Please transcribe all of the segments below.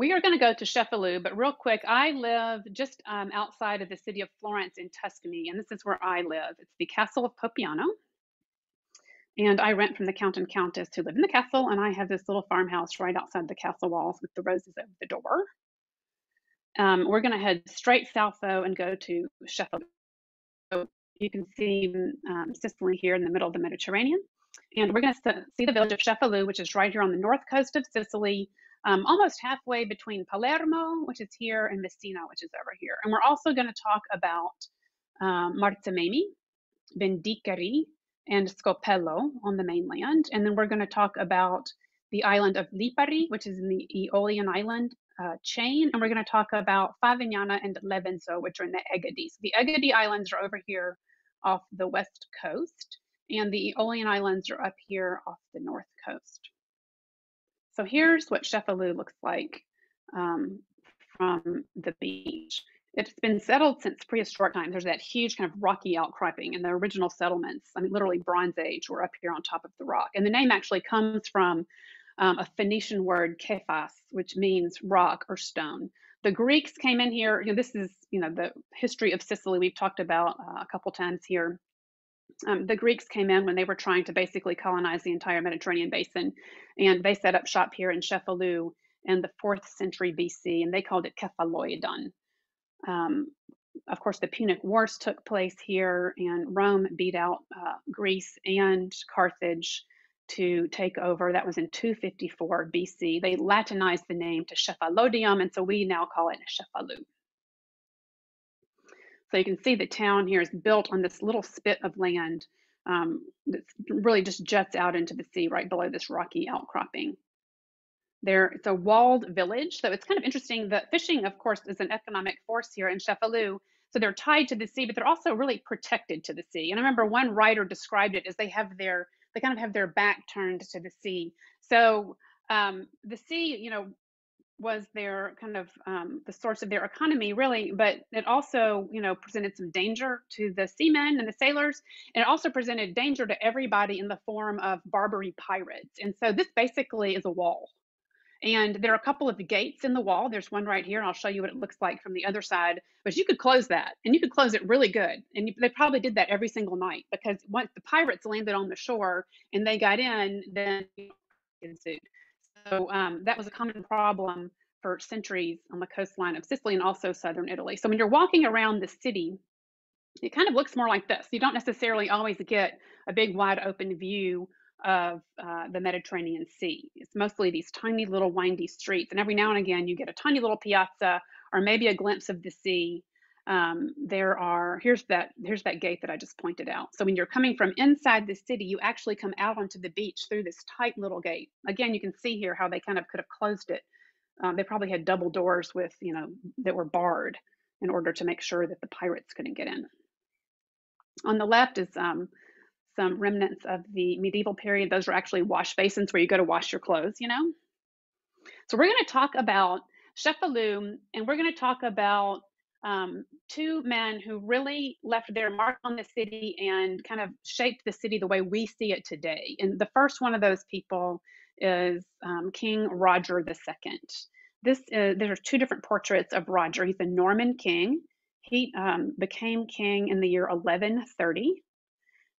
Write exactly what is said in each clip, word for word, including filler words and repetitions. We are going to go to Cefalù, but real quick, I live just um, outside of the city of Florence in Tuscany, and this is where I live. It's the castle of Popiano, and I rent from the count and countess who live in the castle, and I have this little farmhouse right outside the castle walls with the roses over the door. Um, we're going to head straight south, though, and go to Cefalù. So you can see um, Sicily here in the middle of the Mediterranean. And we're going to see the village of Cefalù, which is right here on the north coast of Sicily, um, almost halfway between Palermo, which is here, and Messina, which is over here. And we're also going to talk about um, Marzamemi, Vendicari, and Scopello on the mainland. And then we're going to talk about the island of Lipari, which is in the Aeolian island uh, chain. And we're going to talk about Favignana and Levanzo, which are in the Egadi. So the Egadi islands are over here off the west coast, and the Aeolian islands are up here off the north coast. So here's what Cefalù looks like um, from the beach. It's been settled since prehistoric times. There's that huge kind of rocky outcropping, and the original settlements, I mean, literally Bronze Age, were up here on top of the rock. And the name actually comes from um, a Phoenician word, kephas, which means rock or stone. The Greeks came in here. You know, this is, you know, the history of Sicily we've talked about uh, a couple times here. Um, the Greeks came in when they were trying to basically colonize the entire Mediterranean basin, and they set up shop here in Cefalù in the fourth century B C, and they called it Cephaloidon. Um, of course, the Punic Wars took place here, and Rome beat out uh, Greece and Carthage to take over. That was in two fifty-four B C. They Latinized the name to Cefalodium, and so we now call it Cefalù. So you can see the town here is built on this little spit of land um, that really just juts out into the sea right below this rocky outcropping. There, it's a walled village, so it's kind of interesting that fishing, of course, is an economic force here in Cefalù. So they're tied to the sea, but they're also really protected to the sea. And I remember one writer described it as they have their, they kind of have their back turned to the sea. So um, the sea, you know, was their kind of um, the source of their economy, really, but it also, you know, presented some danger to the seamen and the sailors, and it also presented danger to everybody in the form of Barbary pirates. And so this basically is a wall. And there are a couple of gates in the wall. There's one right here, and I'll show you what it looks like from the other side. But you could close that, and you could close it really good. And you, they probably did that every single night, because once the pirates landed on the shore and they got in, then ensued. So um, that was a common problem for centuries on the coastline of Sicily and also southern Italy. So when you're walking around the city, it kind of looks more like this. You don't necessarily always get a big wide open view of uh, the Mediterranean Sea. It's mostly these tiny little windy streets. And every now and again, you get a tiny little piazza or maybe a glimpse of the sea. Um, there are, here's that, here's that gate that I just pointed out. So when you're coming from inside the city, you actually come out onto the beach through this tight little gate. Again, you can see here how they kind of could have closed it. Um, they probably had double doors with, you know, that were barred in order to make sure that the pirates couldn't get in. On the left is um, some remnants of the medieval period. Those were actually wash basins where you go to wash your clothes, you know. So we're going to talk about Cefalù, and we're going to talk about Um, two men who really left their mark on the city and kind of shaped the city the way we see it today. And the first one of those people is um, King Roger the Second. This is, there are two different portraits of Roger. He's a Norman king. He um, became king in the year eleven thirty.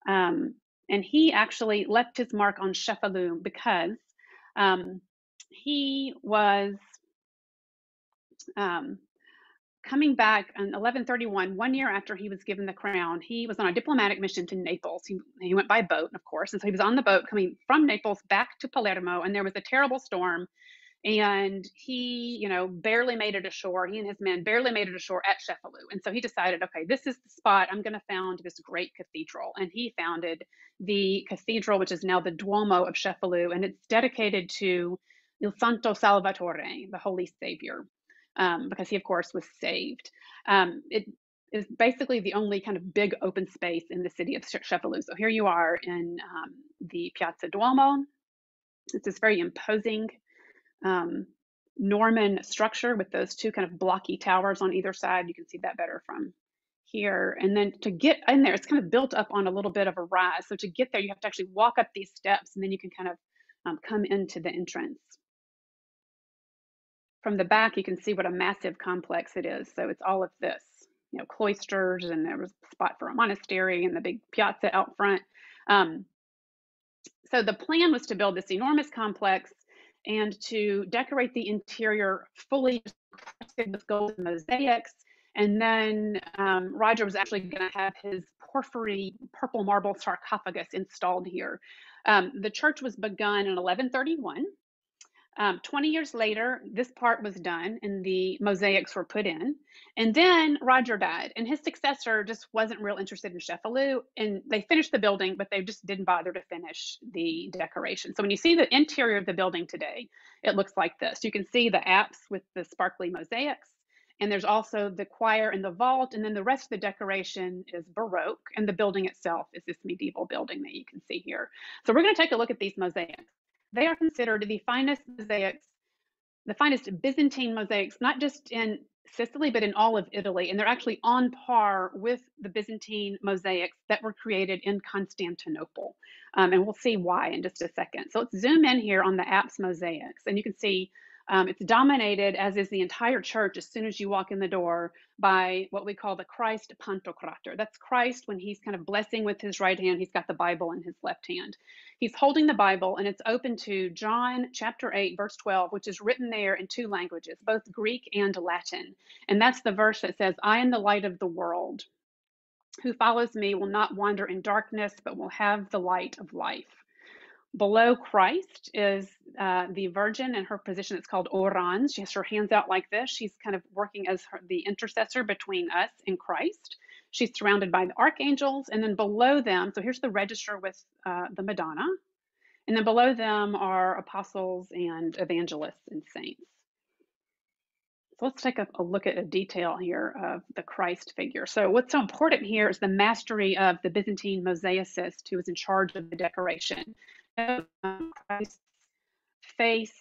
Um, and he actually left his mark on Cefalù because um, he was... Um, Coming back in eleven thirty-one, one year after he was given the crown, he was on a diplomatic mission to Naples. He, he went by boat, of course, and so he was on the boat coming from Naples back to Palermo, and there was a terrible storm, and he, you know, barely made it ashore. He and his men barely made it ashore at Cefalù, and so he decided, okay, this is the spot. I'm going to found this great cathedral, and he founded the cathedral, which is now the Duomo of Cefalù, and it's dedicated to Il Santo Salvatore, the Holy Savior. Um, because he, of course, was saved. Um, it is basically the only kind of big open space in the city of Cefalù. So here you are in um, the Piazza Duomo. It's this very imposing um, Norman structure with those two kind of blocky towers on either side. You can see that better from here. And then to get in there, it's kind of built up on a little bit of a rise. So to get there, you have to actually walk up these steps, and then you can kind of um, come into the entrance. From the back, you can see what a massive complex it is. So it's all of this, you know, cloisters, and there was a spot for a monastery and the big piazza out front. Um, so the plan was to build this enormous complex and to decorate the interior fully with gold mosaics. And then um, Roger was actually going to have his porphyry purple marble sarcophagus installed here. Um, the church was begun in eleven thirty-one. Um, twenty years later, this part was done and the mosaics were put in. And then Roger died, and his successor just wasn't real interested in Cefalù. And they finished the building, but they just didn't bother to finish the decoration. So when you see the interior of the building today, it looks like this. You can see the apse with the sparkly mosaics. And there's also the choir and the vault. And then the rest of the decoration is Baroque. And the building itself is this medieval building that you can see here. So we're going to take a look at these mosaics. They are considered the finest mosaics, the finest Byzantine mosaics, not just in Sicily, but in all of Italy. And they're actually on par with the Byzantine mosaics that were created in Constantinople. Um, and we'll see why in just a second. So let's zoom in here on the apse mosaics. And you can see Um, it's dominated, as is the entire church, as soon as you walk in the door, by what we call the Christ Pantocrator. That's Christ when he's kind of blessing with his right hand. He's got the Bible in his left hand. He's holding the Bible, and it's open to John chapter eight, verse twelve, which is written there in two languages, both Greek and Latin. And that's the verse that says, "I am the light of the world. Who follows me will not wander in darkness, but will have the light of life." Below Christ is uh, the Virgin in her position. It's called Orans. She has her hands out like this. She's kind of working as her, the intercessor between us and Christ. She's surrounded by the archangels. And then below them, so here's the register with uh, the Madonna. And then below them are apostles and evangelists and saints. So let's take a, a look at a detail here of the Christ figure. So what's so important here is the mastery of the Byzantine mosaicist who was in charge of the decoration. Christ's face,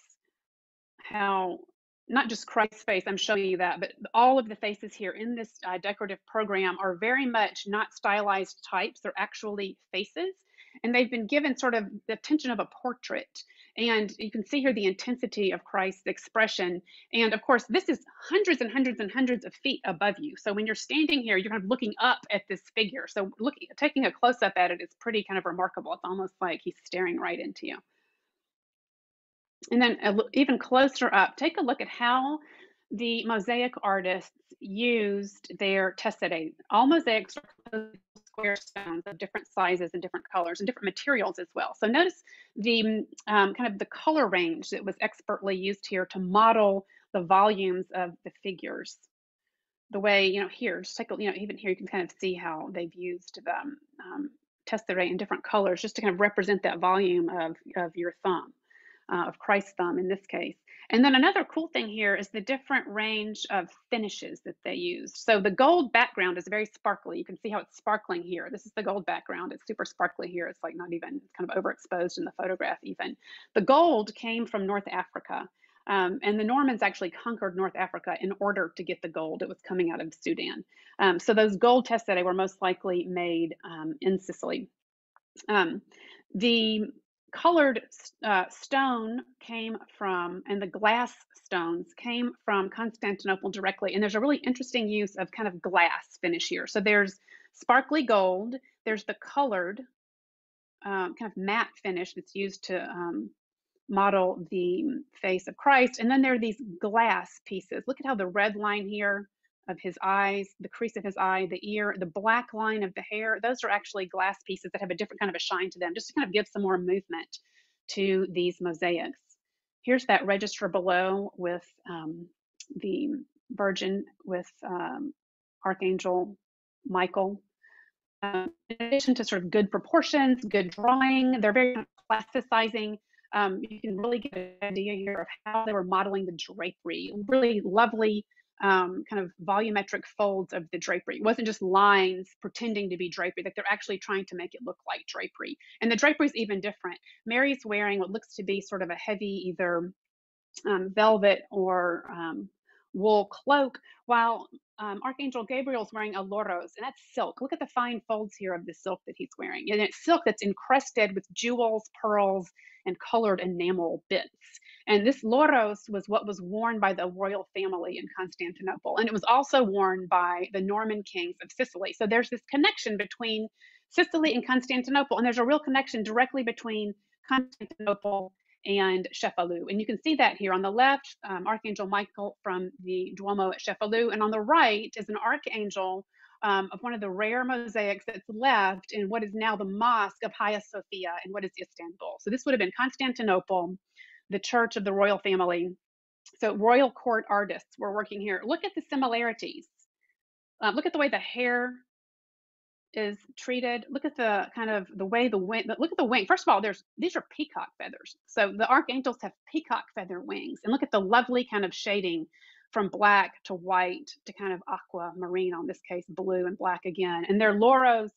how, not just Christ's face, I'm showing you that, but all of the faces here in this uh, decorative program are very much not stylized types. They're actually faces, and they've been given sort of the attention of a portrait. And you can see here the intensity of Christ's expression. And of course, this is hundreds and hundreds and hundreds of feet above you. So when you're standing here, you're kind of looking up at this figure. So looking, taking a close up at it is pretty kind of remarkable. It's almost like he's staring right into you. And then even closer up, take a look at how the mosaic artists used their tesserae. All mosaics are composed of square stones of different sizes and different colors and different materials as well. So notice the um, kind of the color range that was expertly used here to model the volumes of the figures. The way, you know, here, just take a, you know, even here you can kind of see how they've used the um, tesserae in different colors just to kind of represent that volume of, of your thumb, uh, of Christ's thumb in this case. And then another cool thing here is the different range of finishes that they used. So the gold background is very sparkly. You can see how it's sparkling here. This is the gold background. It's super sparkly here. It's like not even, it's kind of overexposed in the photograph even. The gold came from North Africa. Um, and the Normans actually conquered North Africa in order to get the gold. It was coming out of Sudan. Um, so those gold tesserae were most likely made um, in Sicily. Um, the colored uh, stone came from, and the glass stones came from Constantinople directly. And there's a really interesting use of kind of glass finish here. So there's sparkly gold, there's the colored um, kind of matte finish that's used to um, model the face of Christ. And then there are these glass pieces. Look at how the red line here of his eyes, the crease of his eye, the ear, the black line of the hair, those are actually glass pieces that have a different kind of a shine to them, just to kind of give some more movement to these mosaics. Here's that register below with um, the Virgin with um, Archangel Michael. Um, in addition to sort of good proportions, good drawing, they're very plasticizing. Um, you can really get an idea here of how they were modeling the drapery, really lovely Um, kind of volumetric folds of the drapery. It wasn't just lines pretending to be drapery, like they're actually trying to make it look like drapery. And the drapery is even different. Mary's wearing what looks to be sort of a heavy either um, velvet or um, wool cloak, while um, Archangel Gabriel's wearing a loros, and that's silk. Look at the fine folds here of the silk that he's wearing. And it's silk that's encrusted with jewels, pearls, and colored enamel bits. And this loros was what was worn by the royal family in Constantinople. And it was also worn by the Norman kings of Sicily. So there's this connection between Sicily and Constantinople. And there's a real connection directly between Constantinople and Cefalù. And you can see that here on the left, um, Archangel Michael from the Duomo at Cefalù. And on the right is an archangel um, of one of the rare mosaics that's left in what is now the mosque of Hagia Sophia in what is Istanbul. So this would have been Constantinople, the church of the royal family. So royal court artists were working here. Look at the similarities. Uh, look at the way the hair is treated. Look at the kind of the way the wing, look at the wing. First of all, there's, these are peacock feathers. So the archangels have peacock feather wings, and look at the lovely kind of shading from black to white to kind of aqua marine, on this case, blue and black again, and they're loros.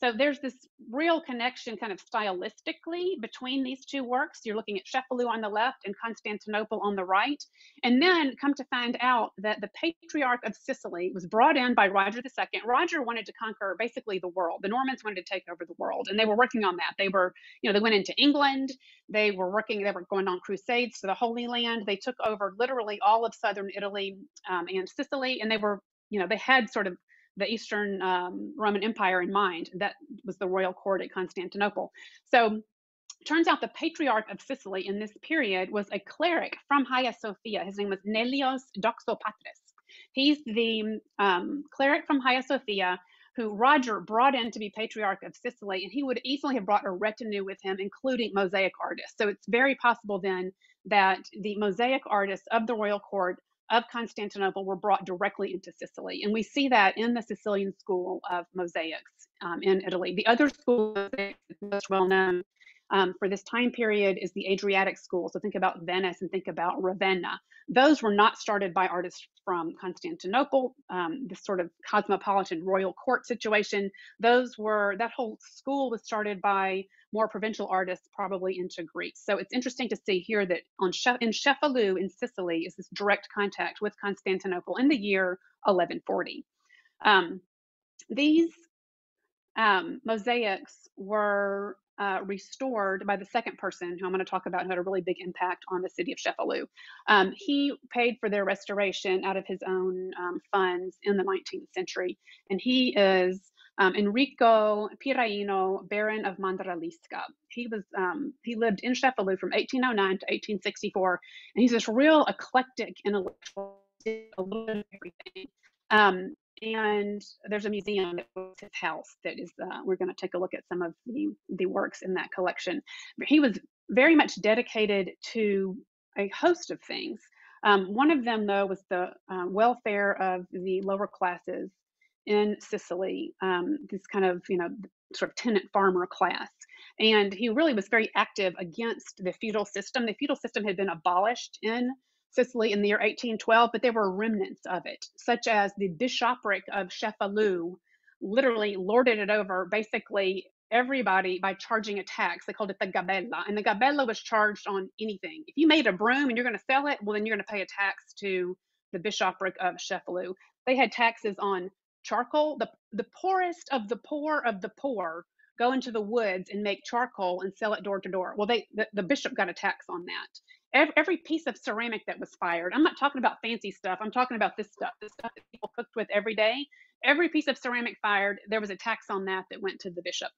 So there's this real connection kind of stylistically between these two works. You're looking at Cefalù on the left and Constantinople on the right. And then come to find out that the Patriarch of Sicily was brought in by Roger the Second. Roger wanted to conquer basically the world. The Normans wanted to take over the world, and they were working on that. They were, you know, they went into England. They were working, they were going on crusades to the Holy Land. They took over literally all of southern Italy um, and Sicily, and they were, you know, they had sort of the Eastern um, Roman Empire in mind. That was the royal court at Constantinople. So turns out the Patriarch of Sicily in this period was a cleric from Hagia Sophia. His name was Nelios Doxopatris. He's the um, cleric from Hagia Sophia who Roger brought in to be Patriarch of Sicily, and he would easily have brought a retinue with him, including mosaic artists. So it's very possible then that the mosaic artists of the royal court of Constantinople were brought directly into Sicily. And we see that in the Sicilian school of mosaics um, in Italy. The other school of mosaics most well known um, for this time period is the Adriatic school. So think about Venice and think about Ravenna. Those were not started by artists from Constantinople, um, this sort of cosmopolitan royal court situation. Those were, that whole school was started by more provincial artists, probably into Greece. So it's interesting to see here that on in Cefalù in Sicily is this direct contact with Constantinople in the year eleven forty. Um, these um, mosaics were uh, restored by the second person who I'm going to talk about, who had a really big impact on the city of Cefalù. Um, he paid for their restoration out of his own um, funds in the nineteenth century, and he is Um, Enrico Piraino, Baron of Mandralisca. He was um, he lived in Cefalù from eighteen oh nine to eighteen sixty-four, and he's this real eclectic intellectual, a little bit of everything. Um, and there's a museum that was his house that is uh, we're going to take a look at some of the the works in that collection. But he was very much dedicated to a host of things. Um, one of them, though, was the uh, welfare of the lower classes in Sicily, um, this kind of, you know, sort of tenant farmer class. And he really was very active against the feudal system. The feudal system had been abolished in Sicily in the year eighteen twelve, but there were remnants of it, such as the bishopric of Cefalù literally lorded it over basically everybody by charging a tax. They called it the gabella, and the gabella was charged on anything. If you made a broom and you're going to sell it, well, then you're going to pay a tax to the bishopric of Cefalù. They had taxes on charcoal. The, the poorest of the poor of the poor go into the woods and make charcoal and sell it door to door. Well, they the, the bishop got a tax on that. Every, every piece of ceramic that was fired, I'm not talking about fancy stuff, I'm talking about this stuff, the stuff that people cooked with every day. Every piece of ceramic fired, there was a tax on that that went to the bishop.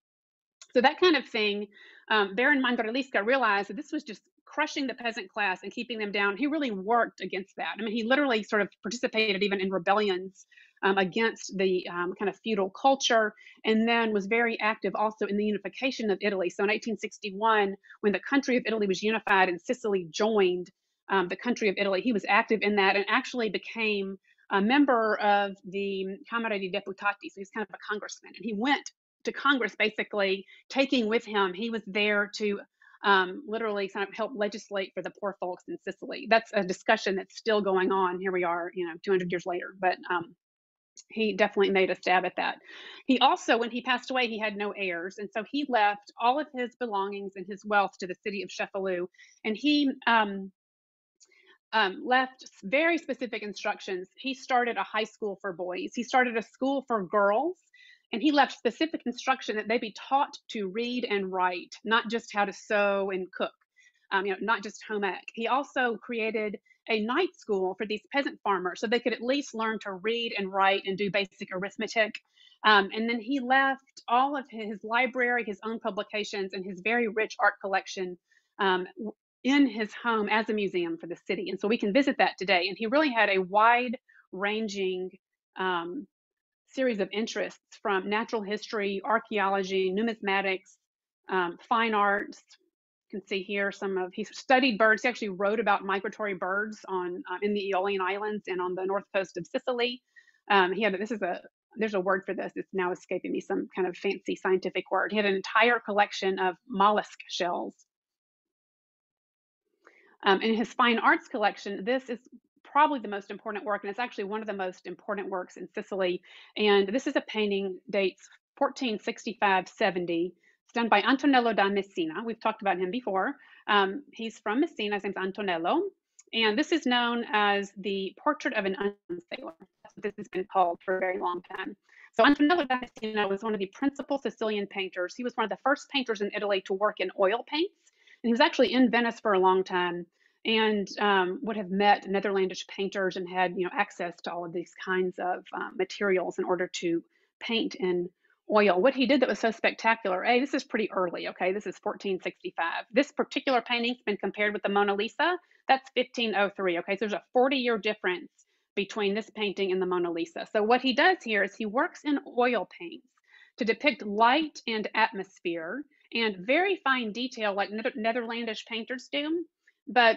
So that kind of thing, um, Baron Mandralisca realized that this was just crushing the peasant class and keeping them down. He really worked against that. I mean, he literally sort of participated even in rebellions um, against the um, kind of feudal culture, and then was very active also in the unification of Italy. So in eighteen sixty-one, when the country of Italy was unified and Sicily joined um, the country of Italy, he was active in that and actually became a member of the Camera dei Deputati. So he's kind of a congressman, and he went to Congress basically taking with him, he was there to Um, literally kind of help legislate for the poor folks in Sicily. That's a discussion that's still going on. Here we are, you know, two hundred years later, but um, he definitely made a stab at that. He also, when he passed away, he had no heirs. And so he left all of his belongings and his wealth to the city of Cefalù. And he um, um, left very specific instructions. He started a high school for boys. He started a school for girls. And he left specific instruction that they be taught to read and write, not just how to sew and cook, um, you know, not just home ec. He also created a night school for these peasant farmers so they could at least learn to read and write and do basic arithmetic. Um, and then he left all of his library, his own publications, and his very rich art collection um, in his home as a museum for the city. And so we can visit that today. And he really had a wide-ranging um, series of interests, from natural history, archaeology, numismatics, um, fine arts. You can see here some of, he studied birds. He actually wrote about migratory birds on um, in the Aeolian Islands and on the north coast of Sicily. Um, he had, this is a, there's a word for this, it's now escaping me, some kind of fancy scientific word. He had an entire collection of mollusk shells. Um, in his fine arts collection, this is probably the most important work, and it's actually one of the most important works in Sicily. And this is a painting, dates fourteen sixty-five seventy. It's done by Antonello da Messina. We've talked about him before. Um, he's from Messina. His name's Antonello. And this is known as the Portrait of an Unknown Sailor. That's what this has been called for a very long time. So Antonello da Messina was one of the principal Sicilian painters. He was one of the first painters in Italy to work in oil paints. And he was actually in Venice for a long time, and um, would have met Netherlandish painters and had, you know, access to all of these kinds of uh, materials in order to paint in oil. What he did that was so spectacular, hey, this is pretty early, okay, this is fourteen sixty-five. This particular painting's been compared with the Mona Lisa, that's fifteen oh three, okay, so there's a forty year difference between this painting and the Mona Lisa. So what he does here is he works in oil paints to depict light and atmosphere and very fine detail like Netherlandish painters do. But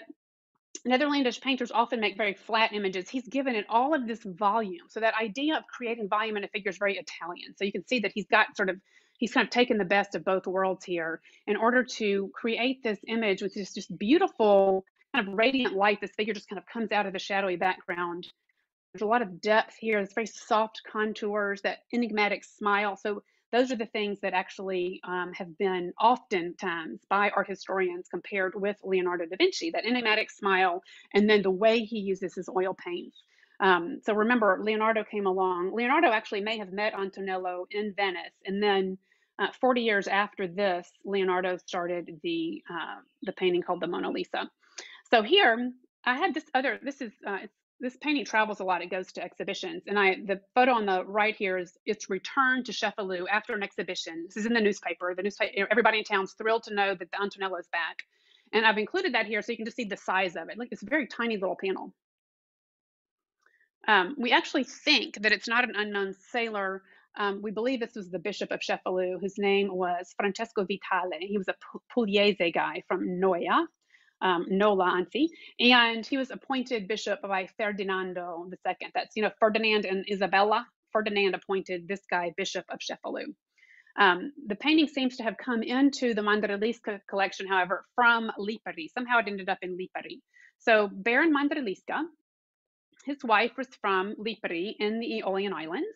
Netherlandish painters often make very flat images. He's given it all of this volume. So that idea of creating volume in a figure is very Italian. So you can see that he's got sort of, he's kind of taken the best of both worlds here in order to create this image with this just beautiful kind of radiant light. This figure just kind of comes out of the shadowy background. There's a lot of depth here. There's very soft contours, that enigmatic smile. So those are the things that actually um, have been oftentimes by art historians compared with Leonardo da Vinci, that enigmatic smile, and then the way he uses his oil paints. Um, so remember, Leonardo came along. Leonardo actually may have met Antonello in Venice, and then uh, forty years after this, Leonardo started the uh, the painting called the Mona Lisa. So here, I have this other, this is, uh, it's this painting travels a lot. It goes to exhibitions. And I, the photo on the right here is its return to Cefalù after an exhibition. This is in the newspaper. The newspaper, everybody in town's thrilled to know that the Antonello is back. And I've included that here so you can just see the size of it. Look, it's a very tiny little panel. Um, we actually think that it's not an unknown sailor. Um, we believe this was the Bishop of Cefalù, whose name was Francesco Vitale. He was a Pugliese guy from Noia. Um, Nola Anfi, and he was appointed bishop by Ferdinando the Second. That's, you know, Ferdinand and Isabella. Ferdinand appointed this guy bishop of Cefalù. Um, the painting seems to have come into the Mandralisca collection, however, from Lipari. Somehow it ended up in Lipari. So Baron Mandralisca, his wife was from Lipari in the Aeolian Islands,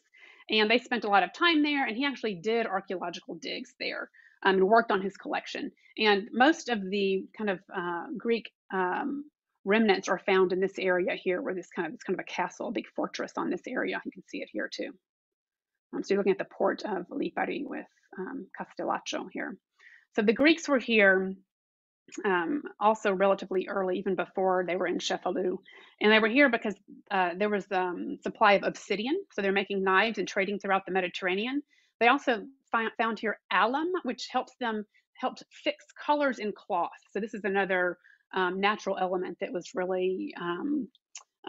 and they spent a lot of time there, and he actually did archaeological digs there. Um, and worked on his collection. And most of the kind of uh, Greek um, remnants are found in this area here, where this kind of, it's kind of a castle, a big fortress on this area. You can see it here too. Um, so you're looking at the port of Lipari with um, Castellaccio here. So the Greeks were here um, also relatively early, even before they were in Cefalù. And they were here because uh, there was a um, supply of obsidian. So they're making knives and trading throughout the Mediterranean. They also found here alum, which helps them helped fix colors in cloth. So this is another um, natural element that was really um,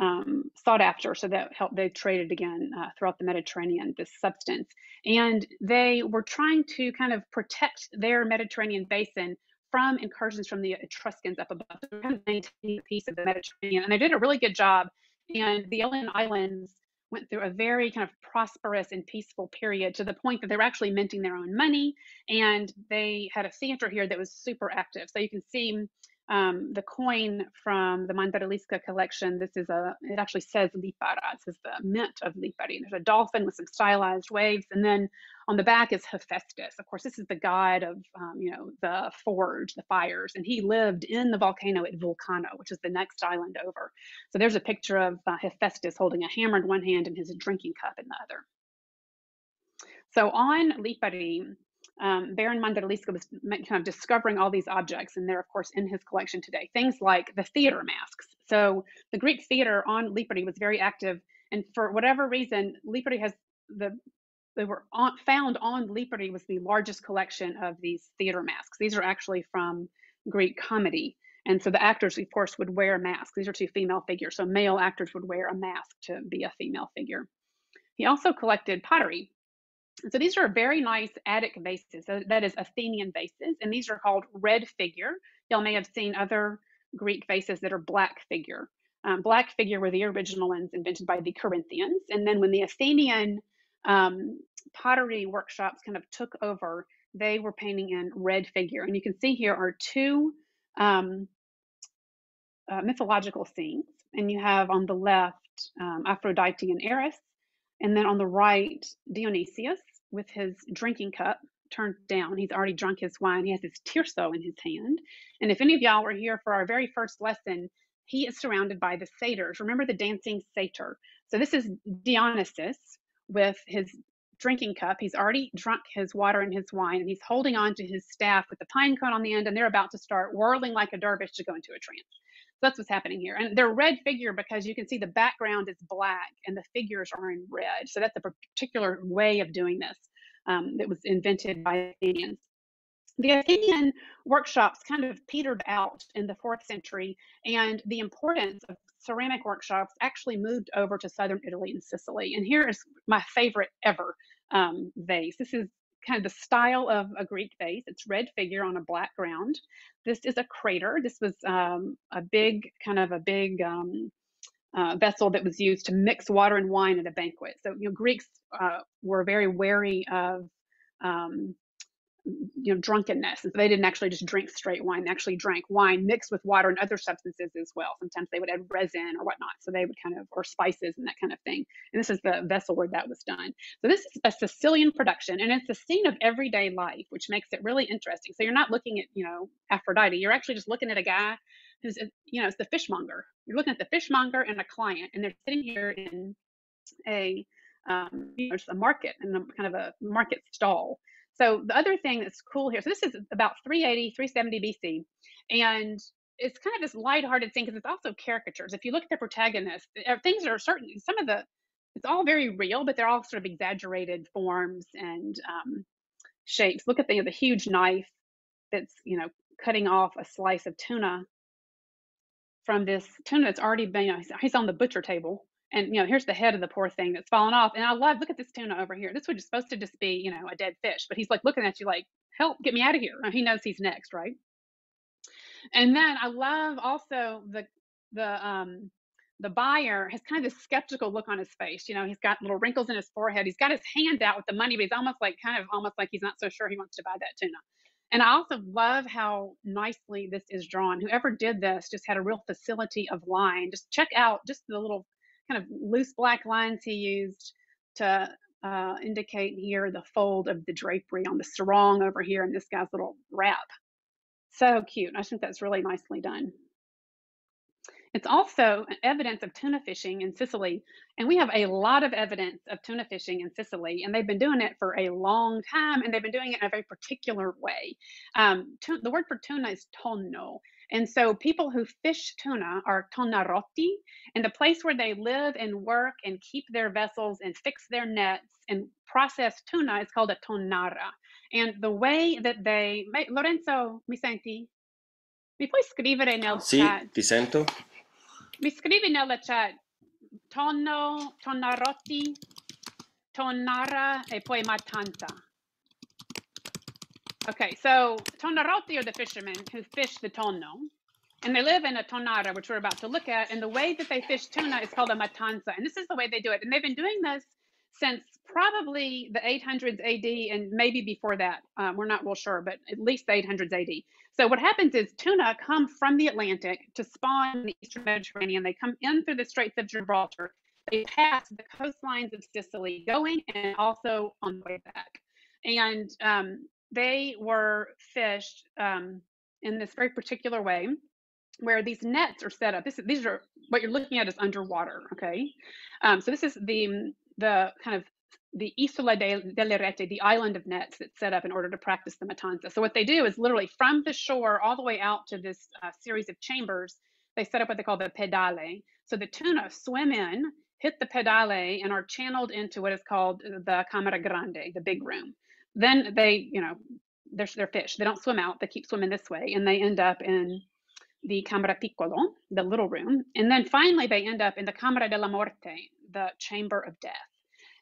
um, sought after. So that helped, they traded again uh, throughout the Mediterranean, this substance. And they were trying to kind of protect their Mediterranean basin from incursions from the Etruscans up above. They were kind of maintaining a piece of the Mediterranean, and they did a really good job. And the Aeolian Islands went through a very kind of prosperous and peaceful period, to the point that they were actually minting their own money, and they had a theater here that was super active. So you can see um, the coin from the Mandralisca collection. This is a, it actually says Lipara. It says the mint of Lipari. There's a dolphin with some stylized waves. And then on the back is Hephaestus. Of course, this is the god of, um, you know, the forge, the fires. And he lived in the volcano at Vulcano, which is the next island over. So there's a picture of uh, Hephaestus holding a hammer in one hand and his drinking cup in the other. So on Lipari, Um, Baron Mandralisca was kind of discovering all these objects, and they're, of course, in his collection today. Things like the theater masks. So the Greek theater on Lipari was very active, and for whatever reason, Lipari has the they were on, found on Lipari was the largest collection of these theater masks. These are actually from Greek comedy, and so the actors, of course, would wear masks. These are two female figures, so male actors would wear a mask to be a female figure. He also collected pottery. So these are very nice Attic vases, that is Athenian vases, and these are called red figure. Y'all may have seen other Greek vases that are black figure. Um, black figure were the original ones invented by the Corinthians, and then when the Athenian um, pottery workshops kind of took over, they were painting in red figure. And you can see here are two um, uh, mythological scenes, and you have on the left um, Aphrodite and Eris, and then on the right, Dionysius with his drinking cup turned down. He's already drunk his wine. He has his tirso in his hand. And if any of y'all were here for our very first lesson, he is surrounded by the satyrs. Remember the dancing satyr. So this is Dionysus with his drinking cup. He's already drunk his water and his wine, and he's holding on to his staff with the pine cone on the end, and they're about to start whirling like a dervish to go into a trance. So that's what's happening here. And they're red figure because you can see the background is black and the figures are in red. So that's a particular way of doing this um, that was invented by Athenians. The Athenian workshops kind of petered out in the fourth century, and the importance of ceramic workshops actually moved over to southern Italy and Sicily. And here is my favorite ever um, vase. This is kind of the style of a Greek vase. It's red figure on a black ground. This is a crater. This was um, a big, kind of a big um, uh, vessel that was used to mix water and wine at a banquet. So, you know, Greeks uh, were very wary of, um, you know, drunkenness. And so they didn't actually just drink straight wine. They actually drank wine mixed with water and other substances as well. Sometimes they would add resin or whatnot. So they would kind of, or spices and that kind of thing. And this is the vessel where that was done. So this is a Sicilian production, and it's the scene of everyday life, which makes it really interesting. So you're not looking at, you know, Aphrodite. You're actually just looking at a guy who's, you know, it's the fishmonger. You're looking at the fishmonger and a client, and they're sitting here in a, um, you know, just a market, and kind of a market stall. So the other thing that's cool here, so this is about three eighty, three seventy B C, and it's kind of this lighthearted thing because it's also caricatures. If you look at the protagonist, things are certain, some of the, it's all very real, but they're all sort of exaggerated forms and um, shapes. Look at the, you know, the huge knife that's, you know, cutting off a slice of tuna from this tuna that's already been, you know, he's on the butcher table. And, you know, here's the head of the poor thing that's fallen off. And I love, look at this tuna over here. This was supposed to just be, you know, a dead fish. But he's like looking at you like, help, get me out of here. He knows he's next, right? And then I love also the, the, um, the buyer has kind of this skeptical look on his face. You know, he's got little wrinkles in his forehead. He's got his hand out with the money, but he's almost like, kind of almost like he's not so sure he wants to buy that tuna. And I also love how nicely this is drawn. Whoever did this just had a real facility of line. Just check out just the little kind of loose black lines he used to uh, indicate here the fold of the drapery on the sarong over here and this guy's little wrap. So cute. I think that's really nicely done. It's also evidence of tuna fishing in Sicily, and we have a lot of evidence of tuna fishing in Sicily, and they've been doing it for a long time, and they've been doing it in a very particular way. Um, the word for tuna is tonno. And so people who fish tuna are tonnaroti, and the place where they live and work and keep their vessels and fix their nets and process tuna is called a tonnara. And the way that they, Lorenzo, mi senti? Mi puoi scrivere nel sì, chat? Sì, ti sento. Mi scrivi nella chat tonno, tonnaroti, tonnara, e poi matanta. Okay, so tonnaroti are the fishermen who fish the tonno, and they live in a tonnara, which we're about to look at, and the way that they fish tuna is called a matanza, and this is the way they do it, and they've been doing this since probably the eight hundreds A D and maybe before that. Um, we're not well sure, but at least the eight hundreds A D. So what happens is tuna come from the Atlantic to spawn in the Eastern Mediterranean. They come in through the Straits of Gibraltar. They pass the coastlines of Sicily going and also on the way back. And um, they were fished um, in this very particular way, where these nets are set up. This, these are what you're looking at is underwater. Okay, um, so this is the the kind of the Isola delle Reti, the island of nets that's set up in order to practice the matanza. So what they do is literally from the shore all the way out to this uh, series of chambers, they set up what they call the pedale. So the tuna swim in, hit the pedale, and are channeled into what is called the camera grande, the big room. Then they, you know, they're, they're fish. They don't swim out. They keep swimming this way, and they end up in the camera piccolo, the little room. And then finally, they end up in the camera della morte, the chamber of death.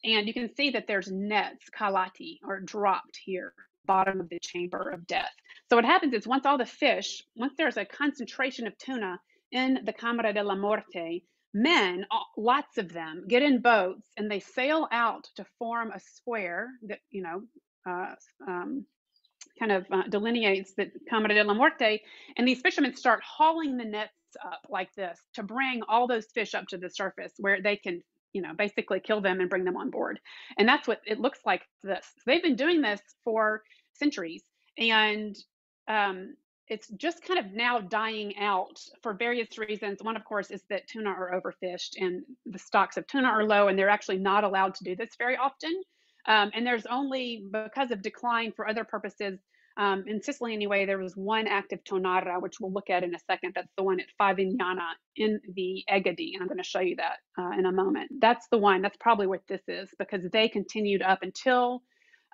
And you can see that there's nets, calati, or dropped here, bottom of the chamber of death. So what happens is once all the fish, once there's a concentration of tuna in the camera della morte, men, lots of them, get in boats and they sail out to form a square that, you know, uh, um, kind of uh, delineates the Camera della Morte, and these fishermen start hauling the nets up like this to bring all those fish up to the surface where they can, you know, basically kill them and bring them on board. And that's what it looks like this. So they've been doing this for centuries, and um, it's just kind of now dying out for various reasons. One, of course, is that tuna are overfished and the stocks of tuna are low, and they're actually not allowed to do this very often. Um, and there's only, because of decline for other purposes, um, in Sicily anyway, there was one active tonara, which we'll look at in a second. That's the one at Favignana in the Egadi, and I'm going to show you that uh, in a moment. That's the one, that's probably what this is, because they continued up until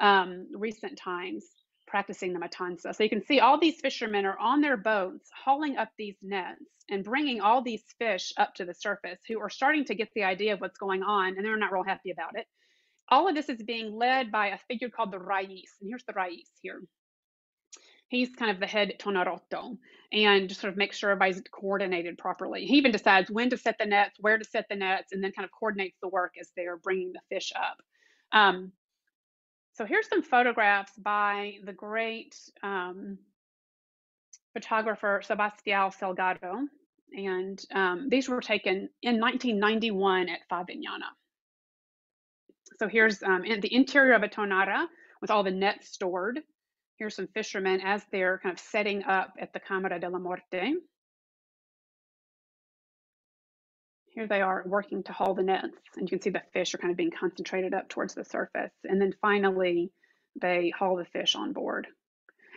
um, recent times practicing the matanza. So you can see all these fishermen are on their boats, hauling up these nets and bringing all these fish up to the surface, who are starting to get the idea of what's going on, and they're not real happy about it. All of this is being led by a figure called the Rais. And here's the Rais here. He's kind of the head tonarotto, and just sort of makes sure everybody's coordinated properly. He even decides when to set the nets, where to set the nets, and then kind of coordinates the work as they are bringing the fish up. Um, so here's some photographs by the great um, photographer Sebastião Salgado. And um, these were taken in nineteen ninety-one at Favignana. So here's um, in the interior of a tonara with all the nets stored. Here's some fishermen as they're kind of setting up at the Camera della Morte. Here they are working to haul the nets, and you can see the fish are kind of being concentrated up towards the surface. And then finally, they haul the fish on board.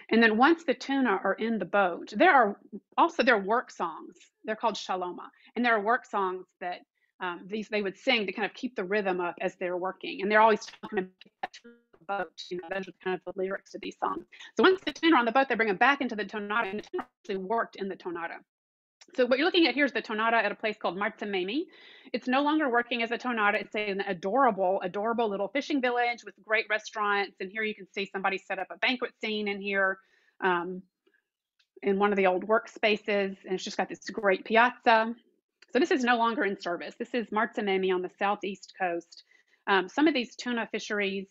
And then once the tuna are in the boat, there are also their work songs. They're called shaloma, and there are work songs that Um, these they would sing to kind of keep the rhythm up as they're working, and they're always talking about the boat. You know, those are kind of the lyrics to these songs. So once the tuna are on the boat, they bring them back into the tonara, and the tuna actually worked in the tonara. So what you're looking at here is the tonara at a place called Marzamemi. It's no longer working as a tonara. It's an adorable, adorable little fishing village with great restaurants. And here you can see somebody set up a banquet scene in here, um, in one of the old workspaces, and it's just got this great piazza. So this is no longer in service. This is Marzamemi on the southeast coast. Um, some of these tuna fisheries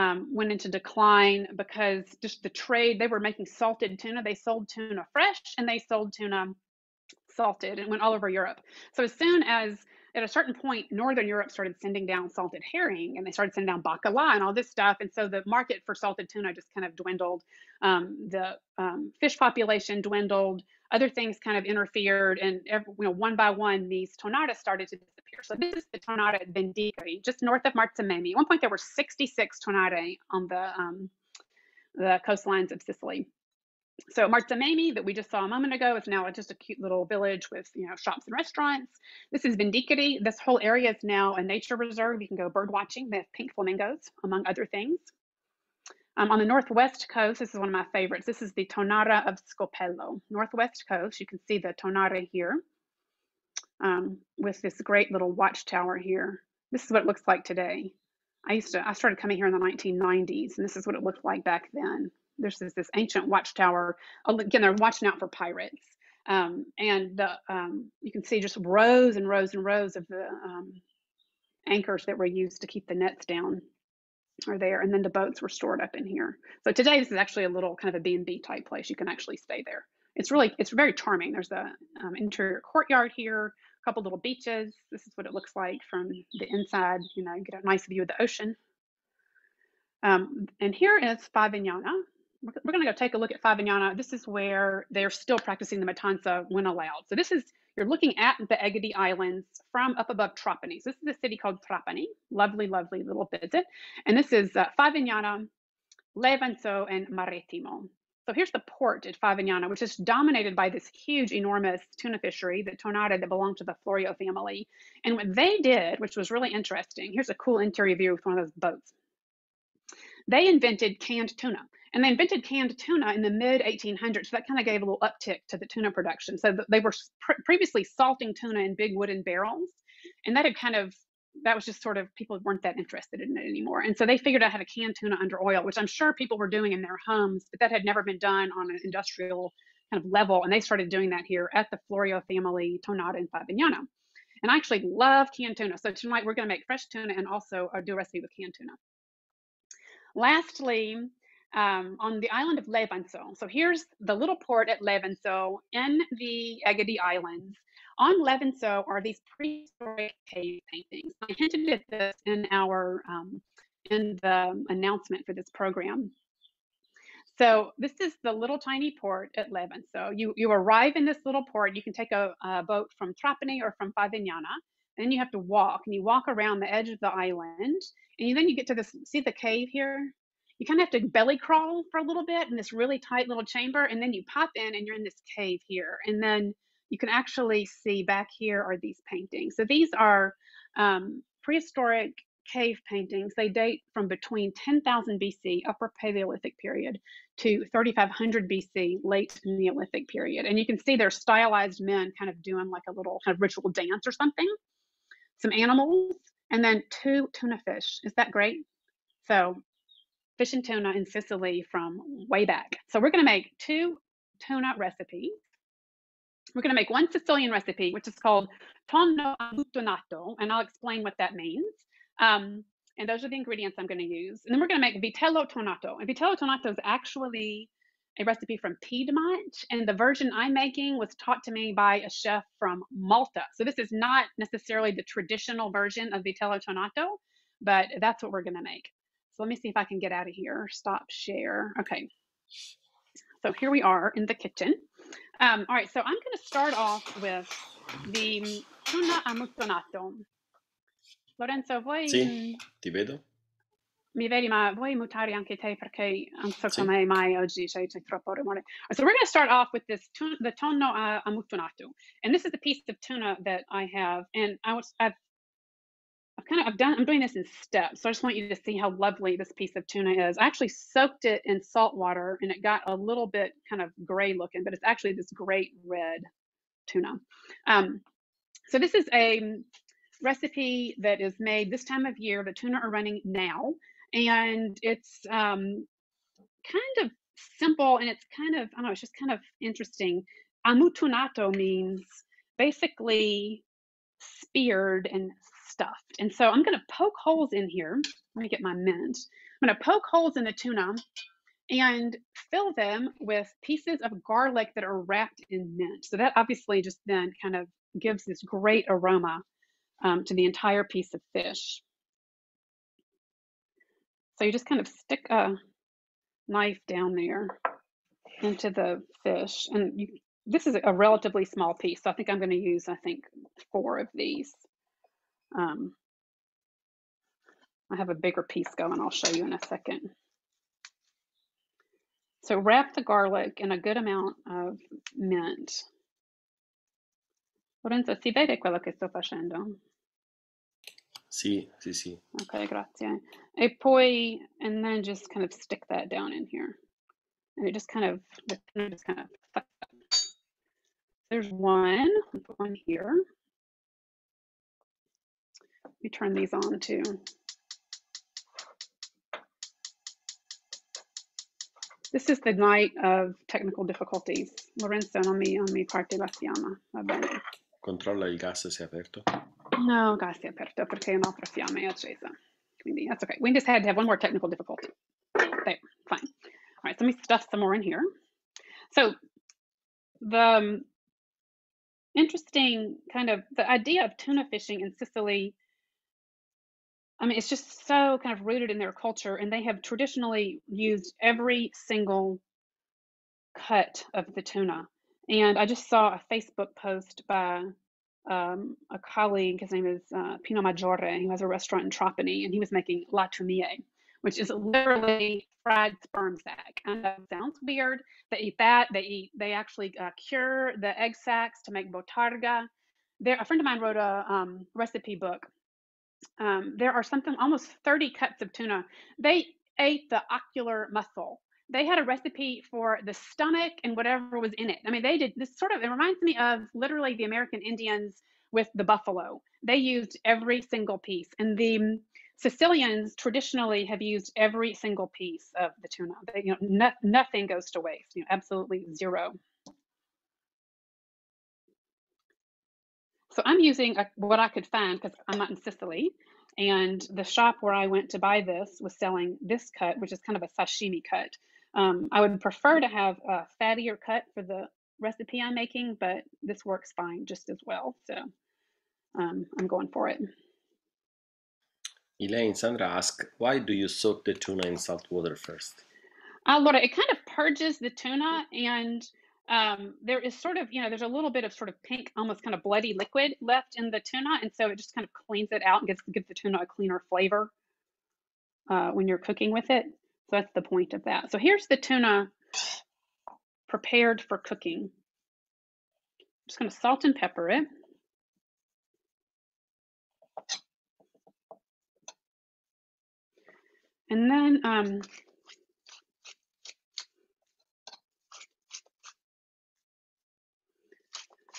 um, went into decline because just the trade, they were making salted tuna. They sold tuna fresh and they sold tuna salted, and went all over Europe. So as soon as, at a certain point, Northern Europe started sending down salted herring, and they started sending down bacala and all this stuff. And so the market for salted tuna just kind of dwindled. Um, the um, fish population dwindled. Other things kind of interfered, and every, you know, one by one, these tonara started to disappear. So this is the tonara at Vendicari, just north of Marzamemi. At one point, there were sixty-six tonare on the um, the coastlines of Sicily. So Marzamemi, that we just saw a moment ago, is now just a cute little village with, you know, shops and restaurants. This is Vendicari. This whole area is now a nature reserve. You can go bird watching. They have pink flamingos, among other things. Um, on the northwest coast, this is one of my favorites. This is the Tonara of Scopello, northwest coast. You can see the Tonara here um, with this great little watchtower here. This is what it looks like today. I used to, I started coming here in the nineteen nineties, and this is what it looked like back then. There's this, this ancient watchtower. Again, they're watching out for pirates. Um, and the, um, you can see just rows and rows and rows of the um, anchors that were used to keep the nets down are there, and then the boats were stored up in here. So today this is actually a little kind of a B and B type place. You can actually stay there. It's really, it's very charming. There's the um, interior courtyard here, a couple little beaches. This is what it looks like from the inside. You know, you get a nice view of the ocean. Um, and here is Favignana. We're, we're going to go take a look at Favignana. This is where they're still practicing the Matanza when allowed. So this is, you're looking at the Egadi Islands from up above Trapani. So this is a city called Trapani. Lovely, lovely little visit. And this is uh, Favignana, Levanzo, and Marettimo. So here's the port at Favignana, which is dominated by this huge, enormous tuna fishery, the Tonara, that belonged to the Florio family. And what they did, which was really interesting, here's a cool interior view with one of those boats. They invented canned tuna, and they invented canned tuna in the mid eighteen hundreds. So that kind of gave a little uptick to the tuna production. So they were pre previously salting tuna in big wooden barrels, and that had kind of, that was just sort of, people weren't that interested in it anymore. And so they figured out how to can tuna under oil, which I'm sure people were doing in their homes, but that had never been done on an industrial kind of level. And they started doing that here at the Florio family, Tonara and Favignana. And I actually love canned tuna. So tonight we're going to make fresh tuna and also do a recipe with canned tuna. Lastly, um, on the island of Levanzo. So here's the little port at Levanzo in the Egadi Islands. On Levanzo are these prehistoric cave paintings. I hinted at this in our um, in the announcement for this program. So this is the little tiny port at Levanzo. You you arrive in this little port. You can take a, a boat from Trapani or from Favignana. Then you have to walk, and you walk around the edge of the island, and then you get to this. See the cave here? You kind of have to belly crawl for a little bit in this really tight little chamber, and then you pop in, and you're in this cave here, and then. You can actually see back here are these paintings. So these are um, prehistoric cave paintings. They date from between ten thousand B C, Upper Paleolithic period, to thirty-five hundred B C, late Neolithic period. And you can see they're stylized men kind of doing like a little kind of ritual dance or something, some animals, and then two tuna fish. Is that great? So fish and tuna in Sicily from way back. So we're gonna make two tuna recipes. We're going to make one Sicilian recipe, which is called tonno ambutonato, and I'll explain what that means. Um, and those are the ingredients I'm going to use. And then we're going to make vitello tonato. And vitello tonato is actually a recipe from Piedmont, and the version I'm making was taught to me by a chef from Malta. So this is not necessarily the traditional version of vitello tonato, but that's what we're going to make. So let me see if I can get out of here. Stop share. Okay. So here we are in the kitchen. Um, all right, so I'm going to start off with the tuna ammutonato. Lorenzo, voi... Sì, ti vedo. Mi vedi, ma vuoi mutare anche te perché non so sì. Come mai oggi c'è troppo rumore. So we're going to start off with this tuna, the tonno ammutonato. And this is the piece of tuna that I have. And I was, I've, I've kind of, I've done, I'm doing this in steps. So I just want you to see how lovely this piece of tuna is. I actually soaked it in salt water and it got a little bit kind of gray looking, but it's actually this great red tuna. Um, so this is a recipe that is made this time of year. The tuna are running now, and it's um, kind of simple, and it's kind of, I don't know, it's just kind of interesting. Ammutonato means basically speared and stuffed. And so I'm going to poke holes in here. Let me get my mint. I'm going to poke holes in the tuna and fill them with pieces of garlic that are wrapped in mint. So that obviously just then kind of gives this great aroma um, to the entire piece of fish. So you just kind of stick a knife down there into the fish. And you, this is a relatively small piece. So I think I'm going to use, I think, four of these. Um, I have a bigger piece going, I'll show you in a second. So wrap the garlic in a good amount of mint. Lorenzo, si vede quello che sto facendo? Sì, sì, sì. Okay, grazie. E poi, and then just kind of stick that down in here. And it just kind of, just kind of, there's one, put one here. We turn these on too. This is the night of technical difficulties. Lorenzo, non mi, non mi parte la fiamma. Va bene. Controlla il gas se è aperto. No, gas è aperto perché è un'altra fiamma è accesa. Quindi that's okay. We just had to have one more technical difficulty. There, fine. All right, so let me stuff some more in here. So the um, interesting kind of the idea of tuna fishing in Sicily, I mean, it's just so kind of rooted in their culture, and they have traditionally used every single cut of the tuna. And I just saw a Facebook post by um, a colleague. His name is uh, Pino Maggiore. He has a restaurant in Trapani, and he was making la tumier, which is literally fried sperm sac. I know it sounds weird. They eat that. They eat. They actually uh, cure the egg sacs to make botarga. There, a friend of mine wrote a um, recipe book. Um, there are something almost thirty cuts of tuna. They ate the ocular muscle. They had a recipe for the stomach and whatever was in it. I mean, they did this sort of, it reminds me of literally the American Indians with the buffalo. They used every single piece. And the Sicilians traditionally have used every single piece of the tuna. They, you know, no, nothing goes to waste, you know, absolutely zero. So I'm using a, what I could find because I'm not in Sicily. And the shop where I went to buy this was selling this cut, which is kind of a sashimi cut. Um, I would prefer to have a fattier cut for the recipe I'm making, but this works fine just as well. So um, I'm going for it. Elaine, Sandra asks, why do you soak the tuna in salt water first? Uh, Laura, it kind of purges the tuna, and um, there is sort of, you know, there's a little bit of sort of pink, almost kind of bloody liquid left in the tuna. And so it just kind of cleans it out and gives, gives the tuna a cleaner flavor uh, when you're cooking with it. So that's the point of that. So here's the tuna prepared for cooking. I'm just going to salt and pepper it. And then um,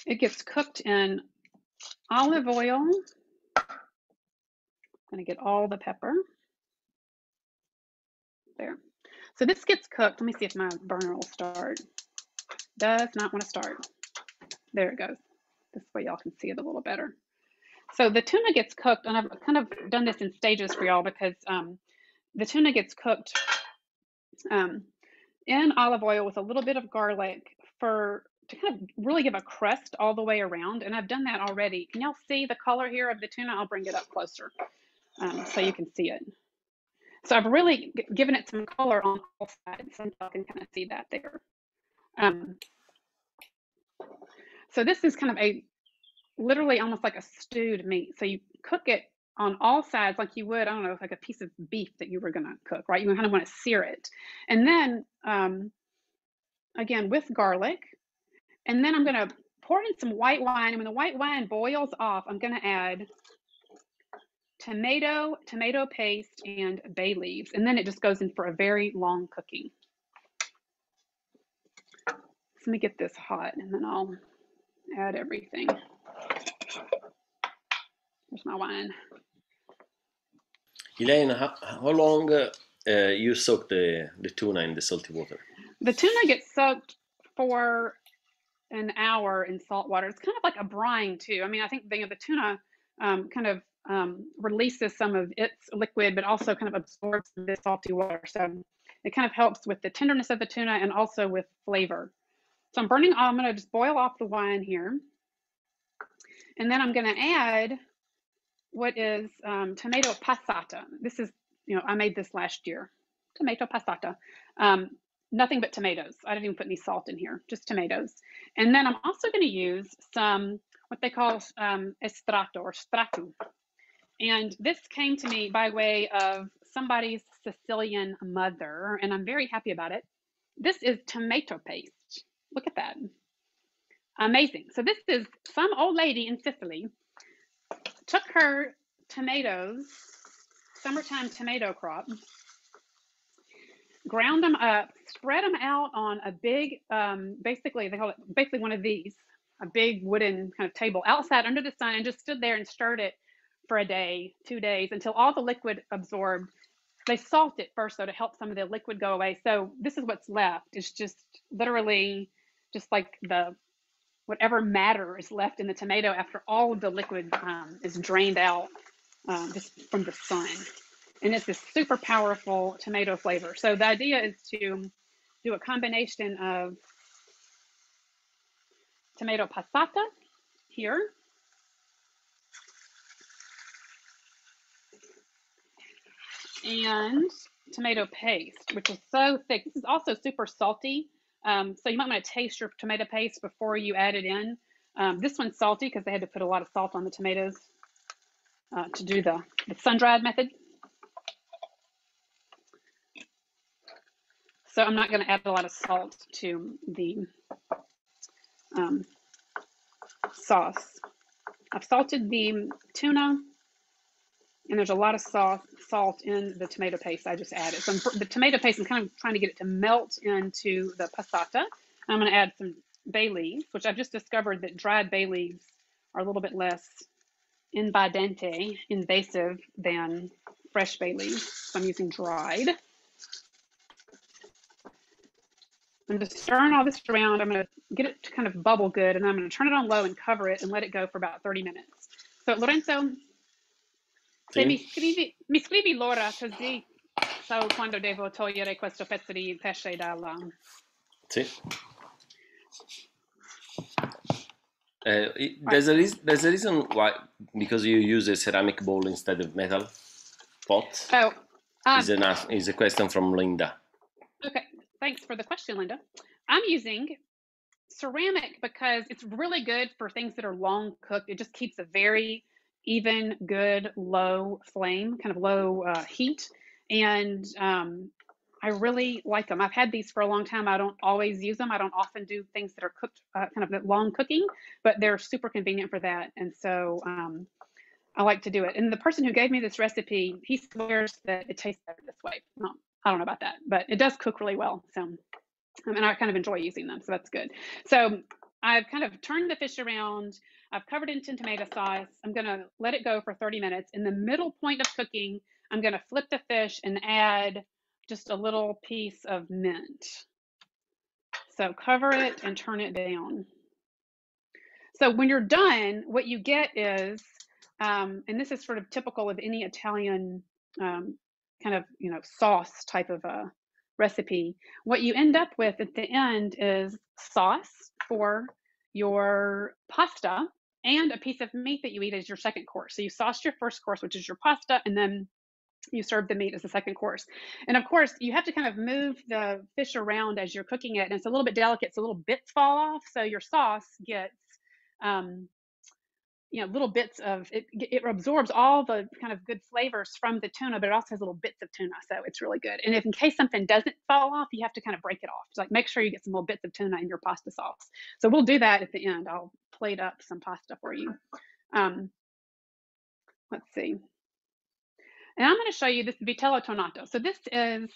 it gets cooked in olive oil. I'm going to get all the pepper. There. So this gets cooked. Let me see if my burner will start. Does not want to start. There it goes. This way y'all can see it a little better. So the tuna gets cooked, and I've kind of done this in stages for y'all because um, the tuna gets cooked um, in olive oil with a little bit of garlic for to kind of really give a crust all the way around. And I've done that already. Can y'all see the color here of the tuna? I'll bring it up closer um, so you can see it. So I've really given it some color on all sides, and y'all can kind of see that there. Um, so this is kind of a literally almost like a stewed meat. So you cook it on all sides like you would, I don't know, like a piece of beef that you were going to cook, right? You kind of want to sear it. And then, um, again, with garlic. And then I'm going to pour in some white wine. And when the white wine boils off, I'm going to add tomato, tomato paste, and bay leaves. And then it just goes in for a very long cooking. So let me get this hot, and then I'll add everything. Here's my wine. Elaine, how, how long uh, uh, you soak the, the tuna in the salty water? The tuna gets soaked for an hour in salt water. It's kind of like a brine too. I mean, I think the, the tuna um, kind of um, releases some of its liquid, but also kind of absorbs the salty water. So it kind of helps with the tenderness of the tuna and also with flavor. So I'm burning, I'm gonna just boil off the wine here. And then I'm gonna add what is um, tomato passata. This is, you know, I made this last year. Tomato passata. Um, Nothing but tomatoes. I didn't even put any salt in here, just tomatoes. And then I'm also going to use some, what they call um, estrato or stratu. And this came to me by way of somebody's Sicilian mother, and I'm very happy about it. This is tomato paste. Look at that. Amazing. So this is some old lady in Sicily took her tomatoes, summertime tomato crop, ground them up, spread them out on a big, um, basically, they call it basically one of these, a big wooden kind of table outside under the sun, and just stood there and stirred it for a day, two days, until all the liquid absorbed. They salt it first, though, to help some of the liquid go away. So this is what's left. It's just literally just like the whatever matter is left in the tomato after all of the liquid um, is drained out um, just from the sun. And it's this super powerful tomato flavor. So the idea is to do a combination of tomato passata here, and tomato paste, which is so thick. This is also super salty. Um, so you might want to taste your tomato paste before you add it in. Um, this one's salty because they had to put a lot of salt on the tomatoes uh, to do the, the sun-dried method. So I'm not going to add a lot of salt to the um, sauce. I've salted the tuna, and there's a lot of salt, salt in the tomato paste I just added. So I'm, the tomato paste, I'm kind of trying to get it to melt into the passata. I'm going to add some bay leaves, which I've just discovered that dried bay leaves are a little bit less invadente, invasive than fresh bay leaves. So I'm using dried. I'm just stirring all this around. I'm going to get it to kind of bubble good, and then I'm going to turn it on low and cover it and let it go for about thirty minutes. So Lorenzo, se mi scrivi, mi scrivi l'ora così so quando devo togliere questo pezzo di pesce dalla... Sì. Uh, it, there's, a reason, there's a reason why, because you use a ceramic bowl instead of metal pot. Oh, um, is, an, is a question from Linda. Okay, thanks for the question, Linda. I'm using ceramic because it's really good for things that are long cooked. It just keeps a very... even, good, low flame, kind of low uh, heat. And um, I really like them. I've had these for a long time. I don't always use them. I don't often do things that are cooked, uh, kind of long cooking, but they're super convenient for that. And so um, I like to do it. And the person who gave me this recipe, he swears that it tastes better this way. Well, I don't know about that, but it does cook really well. So, and I kind of enjoy using them, so that's good. So I've kind of turned the fish around. I've covered it in tomato sauce. I'm going to let it go for thirty minutes. In the middle point of cooking, I'm going to flip the fish and add just a little piece of mint. So cover it and turn it down. So when you're done, what you get is, um, and this is sort of typical of any Italian um, kind of, you know, sauce type of a recipe. What you end up with at the end is sauce for your pasta, and a piece of meat that you eat as your second course. So you sauce your first course, which is your pasta, and then you serve the meat as the second course. And of course, you have to kind of move the fish around as you're cooking it. And it's a little bit delicate, so little bits fall off. So your sauce gets, um, you know, little bits of, it, it absorbs all the kind of good flavors from the tuna, but it also has little bits of tuna. So it's really good. And if in case something doesn't fall off, you have to kind of break it off. So like make sure you get some little bits of tuna in your pasta sauce. So we'll do that at the end. I'll plate up some pasta for you. Um, let's see. And I'm going to show you this vitello tonnato. So this is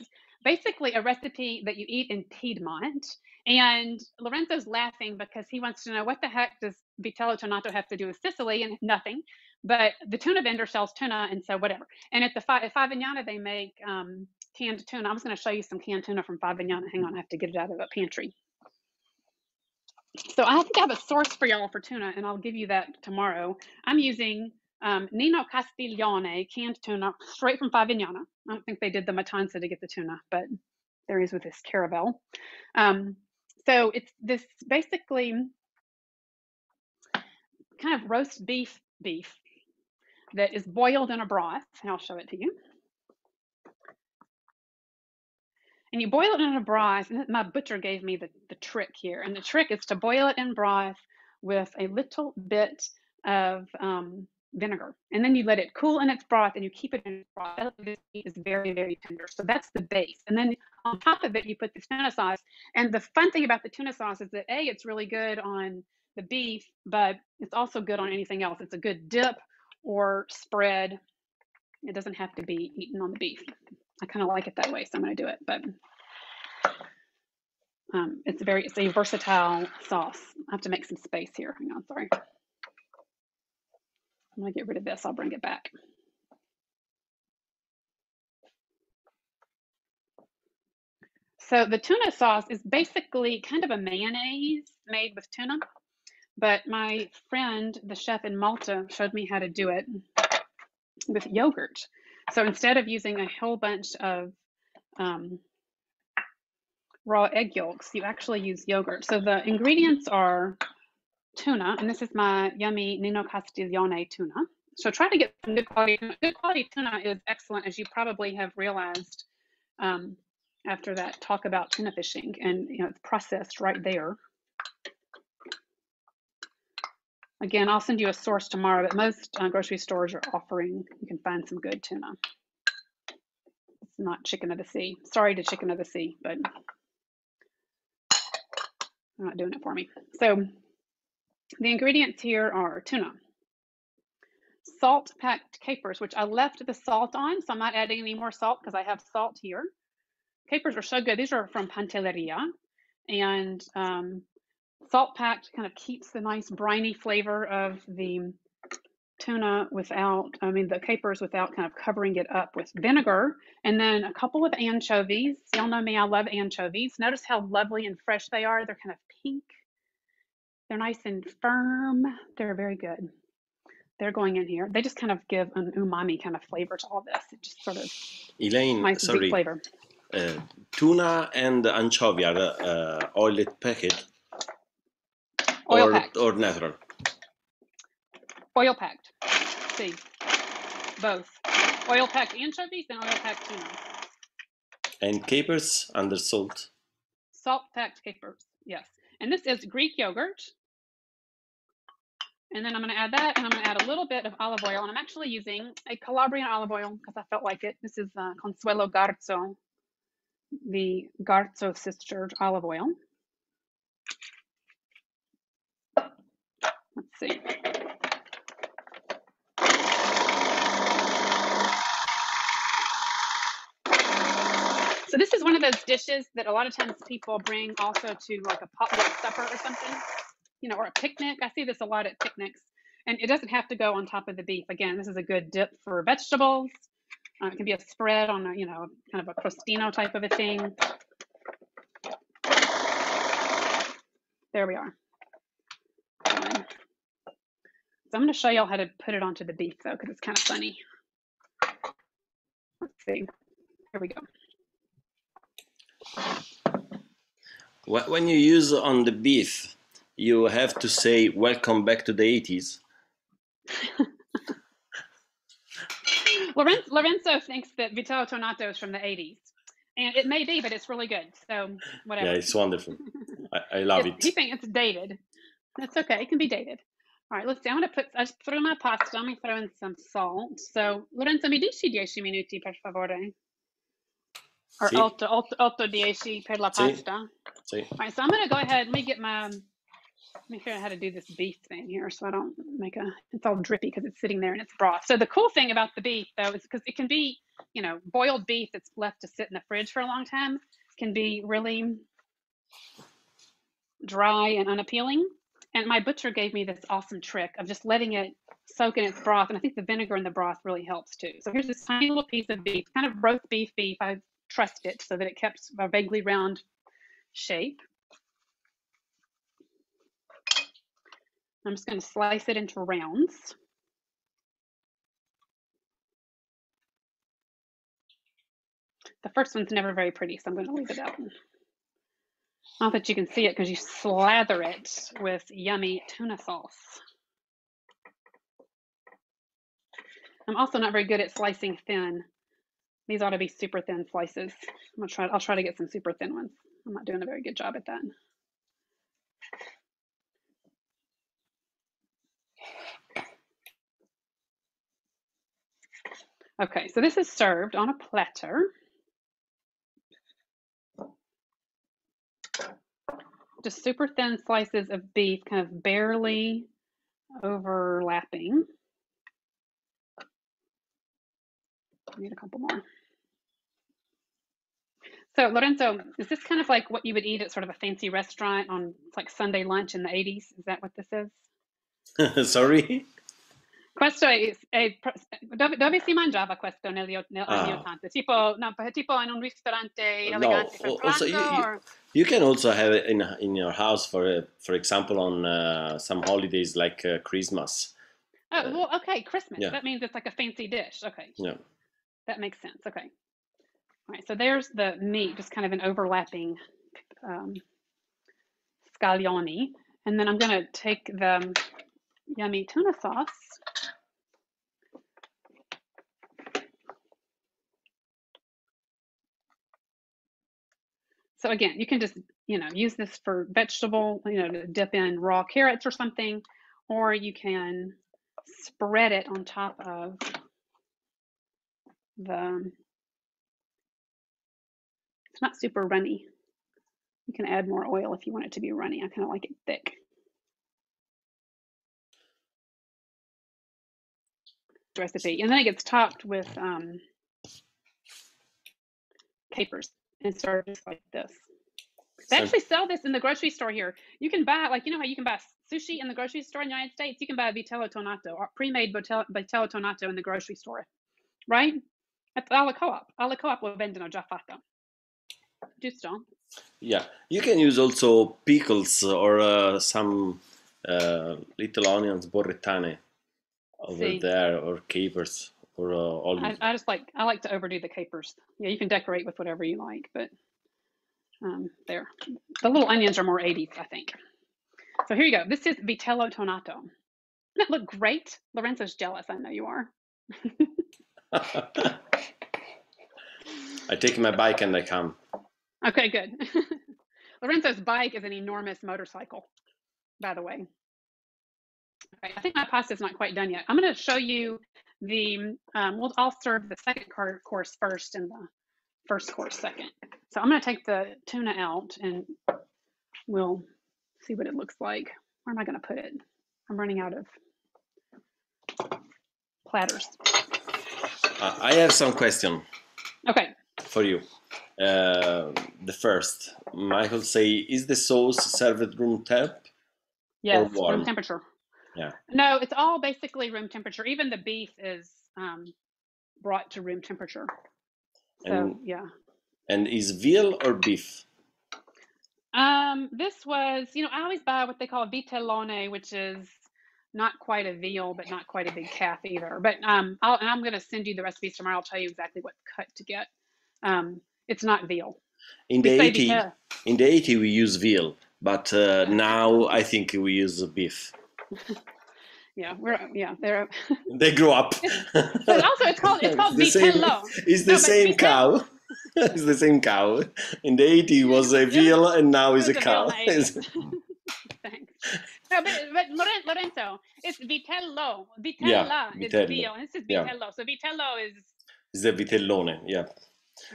basically a recipe that you eat in Piedmont. And Lorenzo's laughing because he wants to know, what the heck does vitello tonnato have to do with Sicily? And nothing, but the tuna vendor sells tuna, and so whatever. And at the at Favignana, they make um, canned tuna. I was going to show you some canned tuna from Favignana. Hang on, I have to get it out of a pantry. So I think I have a source for y'all for tuna, and I'll give you that tomorrow. I'm using um, Nino Castiglione canned tuna straight from Favignana. I don't think they did the Matanza to get the tuna, but there is with this caravel. Um, so it's this basically kind of roast beef beef that is boiled in a broth, and I'll show it to you. And you boil it in a broth, and my butcher gave me the, the trick here. And the trick is to boil it in broth with a little bit of um, vinegar. And then you let it cool in its broth, and you keep it in its broth. This meat is very, very tender. So that's the base. And then on top of it, you put the tuna sauce. And the fun thing about the tuna sauce is that, A, it's really good on the beef, but it's also good on anything else. It's a good dip or spread. It doesn't have to be eaten on the beef. I kind of like it that way, so I'm going to do it. But um, it's a very it's a versatile sauce. I have to make some space here. Hang on, sorry. I'm going to get rid of this. I'll bring it back. So the tuna sauce is basically kind of a mayonnaise made with tuna. But my friend, the chef in Malta, showed me how to do it with yogurt. So instead of using a whole bunch of um, raw egg yolks, you actually use yogurt. So the ingredients are tuna, and this is my yummy Nino Castiglione tuna. So try to get some good quality tuna. Good quality tuna is excellent, as you probably have realized um, after that talk about tuna fishing, and you know it's processed right there. Again, I'll send you a source tomorrow, but most uh, grocery stores are offering, you can find some good tuna. It's not chicken of the sea. Sorry to chicken of the sea, but they're not doing it for me. So the ingredients here are tuna, salt packed capers, which I left the salt on, so I'm not adding any more salt because I have salt here. Capers are so good. These are from Pantelleria, and um, salt packed kind of keeps the nice briny flavor of the tuna without, I mean, the capers without kind of covering it up with vinegar. And then a couple of anchovies. Y'all know me, I love anchovies. Notice how lovely and fresh they are. They're kind of pink. They're nice and firm. They're very good. They're going in here. They just kind of give an umami kind of flavor to all this. It just sort of Elaine, nice sorry. Big flavor. Uh, tuna and anchovy are uh, oiled packed. Oil or, packed. Or natural? Oil packed. See, both. Oil packed anchovies and oil packed tuna. And capers under salt? Salt packed capers, yes. And this is Greek yogurt. And then I'm going to add that, and I'm going to add a little bit of olive oil. And I'm actually using a Calabrian olive oil because I felt like it. This is uh, Consuelo Garzo, the Garzo sister olive oil. Let's see. So this is one of those dishes that a lot of times people bring also to like a potluck supper or something, you know, or a picnic. I see this a lot at picnics, and it doesn't have to go on top of the beef. Again, this is a good dip for vegetables. Uh, it can be a spread on a, you know, kind of a crostino type of a thing. There we are. So I'm going to show y'all how to put it onto the beef, though, because it's kind of funny. Let's see. Here we go. When you use on the beef, you have to say, welcome back to the eighties. Lorenzo, Lorenzo thinks that Vitello Tornato is from the eighties. And it may be, but it's really good. So whatever. Yeah, it's wonderful. I, I love it. He thinks it's dated. That's okay. It can be dated. All right, let's see. I'm going to put, I just threw my pasta. I'm going to throw in some salt. So, Lorenzo, mi dici dieci minuti, per favore? Or sì. otto, otto, otto dieci per la pasta. Sì. Sì. All right, so I'm going to go ahead. Let me get my, let me figure out how to do this beef thing here so I don't make a, it's all drippy because it's sitting there in its broth. So the cool thing about the beef, though, is because it can be, you know, boiled beef that's left to sit in the fridge for a long time can be really dry and unappealing. And my butcher gave me this awesome trick of just letting it soak in its broth. And I think the vinegar in the broth really helps too. So here's this tiny little piece of beef, kind of roast beef beef. I trussed it so that it kept a vaguely round shape. I'm just going to slice it into rounds. The first one's never very pretty, so I'm going to leave it out. Not that you can see it because you slather it with yummy tuna sauce. I'm also not very good at slicing thin. These ought to be super thin slices. I'm gonna try, I'll try to get some super thin ones. I'm not doing a very good job at that. Okay, so this is served on a platter. Just super thin slices of beef, kind of barely overlapping. I need a couple more. So Lorenzo, is this kind of like what you would eat at sort of a fancy restaurant on like Sunday lunch in the eighties? Is that what this is? Sorry? Questo è, è dove, dove si mangiava questo nel, nel ah. anni ottanta? Tipo, no, tipo in un ristorante elegante no, for, also, you, you, you can also have it in in your house for for example on uh, some holidays like uh, Christmas. Oh, well, okay, Christmas. Yeah. That means it's like a fancy dish. Okay. Yeah. That makes sense. Okay. All right. So there's the meat, just kind of an overlapping um, scaglioni, and then I'm gonna take the yummy tuna sauce. So again, you can just, you know, use this for vegetable, you know, to dip in raw carrots or something, or you can spread it on top of the, it's not super runny. You can add more oil if you want it to be runny. I kind of like it thick. Recipe, and then it gets topped with um, capers and served just like this. They so, actually sell this in the grocery store here. You can buy, like, you know how you can buy sushi in the grocery store in the United States? You can buy vitello tonnato or pre-made vitello, vitello tonnato in the grocery store, right? That's alla coop. Alla coop lo vendono già fatto. Giusto? Yeah, you can use also pickles or uh, some uh, little onions, borrettane. Over See. There, or capers, or uh, olives. I, I just like I like to overdo the capers. Yeah, you can decorate with whatever you like, but um, there, the little onions are more eighties, I think. So here you go. This is vitello tonnato. Doesn't that look great? Lorenzo's jealous. I know you are. I take my bike and I come. Okay, good. Lorenzo's bike is an enormous motorcycle, by the way. I think my pasta is not quite done yet. I'm going to show you the, um, we'll all serve the second course first and the first course second. So I'm going to take the tuna out and we'll see what it looks like. Where am I going to put it? I'm running out of platters. Uh, I have some question. Okay. For you. Uh, the first, Michael say, is the sauce served room temp? Yes, or warm? Room temperature. Yeah. No, it's all basically room temperature. Even the beef is um, brought to room temperature. So and, yeah. And is veal or beef? Um, this was, you know, I always buy what they call vitellone, which is not quite a veal, but not quite a big calf either. But um, I'll, and I'm going to send you the recipes tomorrow. I'll tell you exactly what cut to get. Um, it's not veal. In the eighties, in the eighties we use veal, but uh, now I think we use beef. Yeah, we're yeah they're they grew up. But also it's called it's called vitello. It's the same cow. It's the same cow. In the eighties was a veal and now is a cow. Thanks. No, but, but Lorenzo, it's vitello. Vitella yeah, is vitello. Veal. This is vitello. Yeah. So vitello is. It's the vitellone, yeah.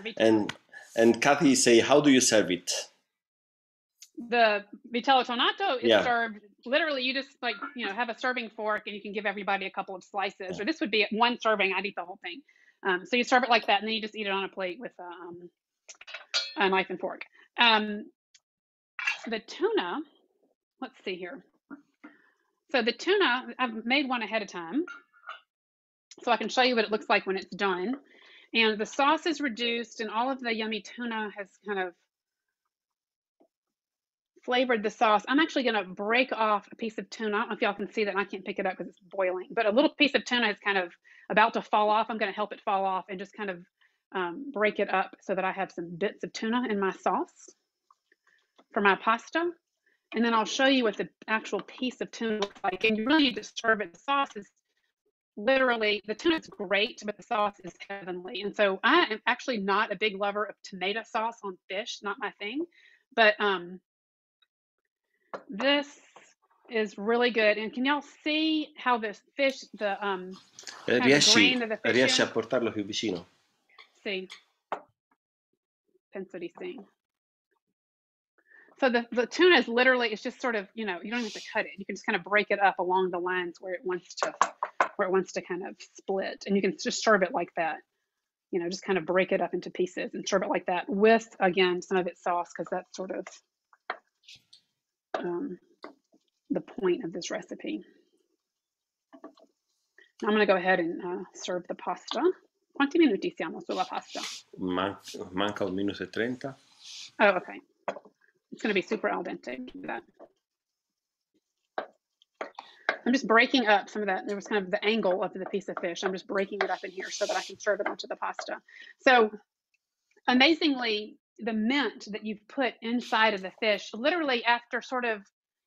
Vitello. And and Kathy say, how do you serve it? The vitello tonnato is yeah. served. Literally, you just like, you know, have a serving fork and you can give everybody a couple of slices. Yeah. Or this would be one serving. I'd eat the whole thing. Um, so you serve it like that, and then you just eat it on a plate with um, a knife and fork. Um, the tuna, let's see here. So the tuna, I've made one ahead of time. So I can show you what it looks like when it's done. And the sauce is reduced, and all of the yummy tuna has kind of flavored the sauce. I'm actually going to break off a piece of tuna. I don't know if y'all can see that. And I can't pick it up because it's boiling, but a little piece of tuna is kind of about to fall off. I'm going to help it fall off and just kind of um, break it up so that I have some bits of tuna in my sauce for my pasta. And then I'll show you what the actual piece of tuna looks like. And you really need to serve it. The sauce is literally, the tuna is great, but the sauce is heavenly. And so I am actually not a big lover of tomato sauce on fish, not my thing, but um, this is really good. And can y'all see how the fish, the um kind riesci, of grain of the fish riesci a portarlo più vicino? Sì. Penso di sì. So the, the tuna is literally, it's just sort of, you know, you don't have to cut it. You can just kind of break it up along the lines where it wants to, where it wants to kind of split. And you can just serve it like that. You know, just kind of break it up into pieces and serve it like that with, again, some of its sauce, because that's sort of Um, the point of this recipe. I'm going to go ahead and uh, serve the pasta. Quanti minuti siamo sulla pasta? Man manca un minuto e trenta. Oh, okay. It's going to be super al dente. That. I'm just breaking up some of that. There was kind of the angle of the piece of fish. I'm just breaking it up in here so that I can serve it onto the pasta. So amazingly, the mint that you've put inside of the fish, literally after sort of,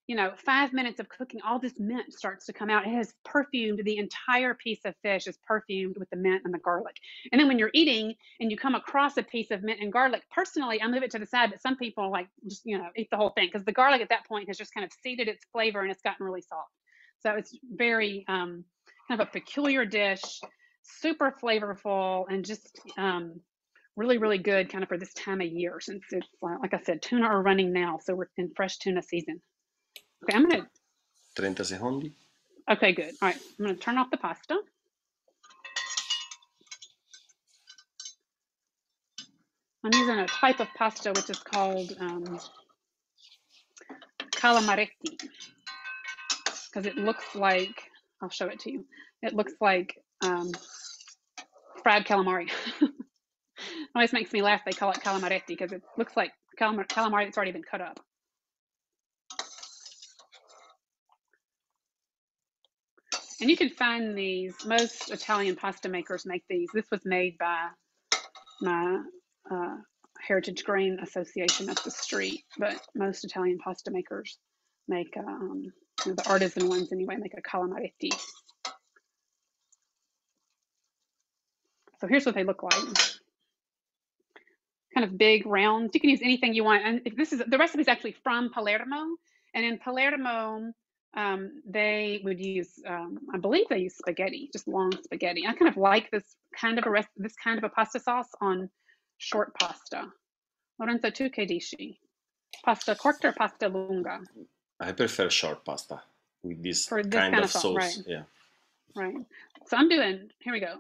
you know, five minutes of cooking, all this mint starts to come out. It has perfumed. The entire piece of fish is perfumed with the mint and the garlic. And then when you're eating and you come across a piece of mint and garlic, personally, I move it to the side, but some people like, just, you know, eat the whole thing because the garlic at that point has just kind of seeded its flavor and it's gotten really soft. So it's very um, kind of a peculiar dish, super flavorful, and just um, really, really good kind of for this time of year, since it's, like I said, tuna are running now. So we're in fresh tuna season. Okay, I'm gonna. thirty secondi. Okay, good. All right, I'm gonna turn off the pasta. I'm using a type of pasta which is called um, calamaretti, because it looks like, I'll show it to you. It looks like um, fried calamari. Always makes me laugh. They call it calamaretti because it looks like calamari, calamari that's already been cut up. And you can find these, most Italian pasta makers make these. This was made by my uh, Heritage Grain Association up the street, but most Italian pasta makers make, uh, um, the artisan ones anyway, make a calamaretti. So here's what they look like. Kind of big, round. You can use anything you want. And if this is, the recipe is actually from Palermo. And in Palermo, Um, they would use, um, I believe they use spaghetti, just long spaghetti. I kind of like this kind of a rest, this kind of a pasta sauce on short pasta. Lorenzo, tu che dici? Pasta corta or pasta lunga? I prefer short pasta with this, this kind, kind of, of sauce. sauce. Right. Yeah. Right. So I'm doing, here we go,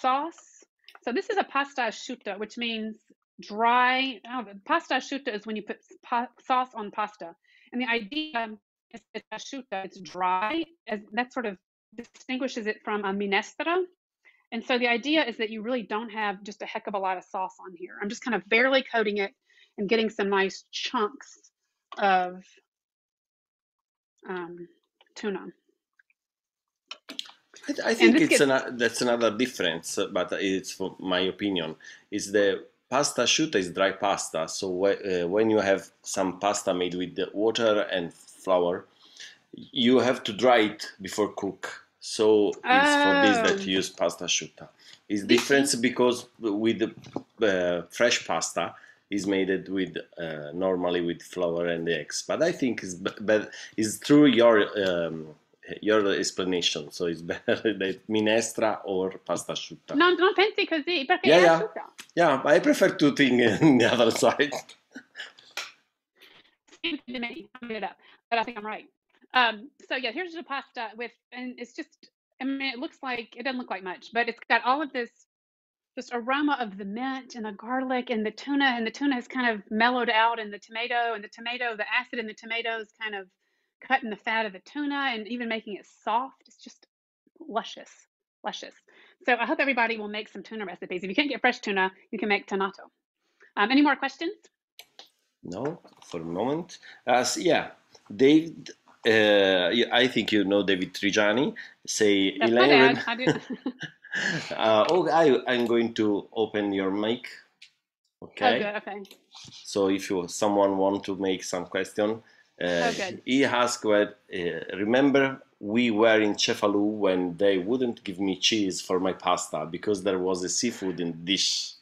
sauce. So this is a pasta asciutta, which means dry. Oh, pasta asciutta is when you put pa sauce on pasta. And the idea it's asciutta, it's dry, as that sort of distinguishes it from a minestra. And so the idea is that you really don't have just a heck of a lot of sauce on here. I'm just kind of barely coating it and getting some nice chunks of um, tuna. I think it's gets... an, that's another difference, but it's for my opinion, is the pasta asciutta is dry pasta. So wh uh, when you have some pasta made with the water and flour, you have to dry it before cook. So it's oh. for this that you use pasta asciutta. It's different because with the uh, fresh pasta is made with uh, normally with flour and eggs. But I think it's but it's through your um, your explanation. So it's better that minestra or pasta asciutta. No, non pensi così perché yeah, è yeah. asciutta. Yeah, but I prefer to think on the other side. It up, but I think I'm right. Um, so yeah, here's the pasta with, and it's just, I mean, it looks like, it doesn't look like much, but it's got all of this, this aroma of the mint and the garlic and the tuna, and the tuna has kind of mellowed out in the tomato, and the tomato, the acid in the tomato is kind of cutting the fat of the tuna and even making it soft. It's just luscious, luscious. So I hope everybody will make some tuna recipes. If you can't get fresh tuna, you can make tonnato. Um, any more questions? No, for a moment. As yeah, David. Uh, I think you know David Trigiani. Say That's Elaine. My dad. I do. uh, oh, I, I'm going to open your mic. Okay. Oh, good. Okay. So if you someone want to make some question, uh, oh, good. He asked. Well, uh, remember we were in Cefalù when they wouldn't give me cheese for my pasta because there was a seafood in the dish.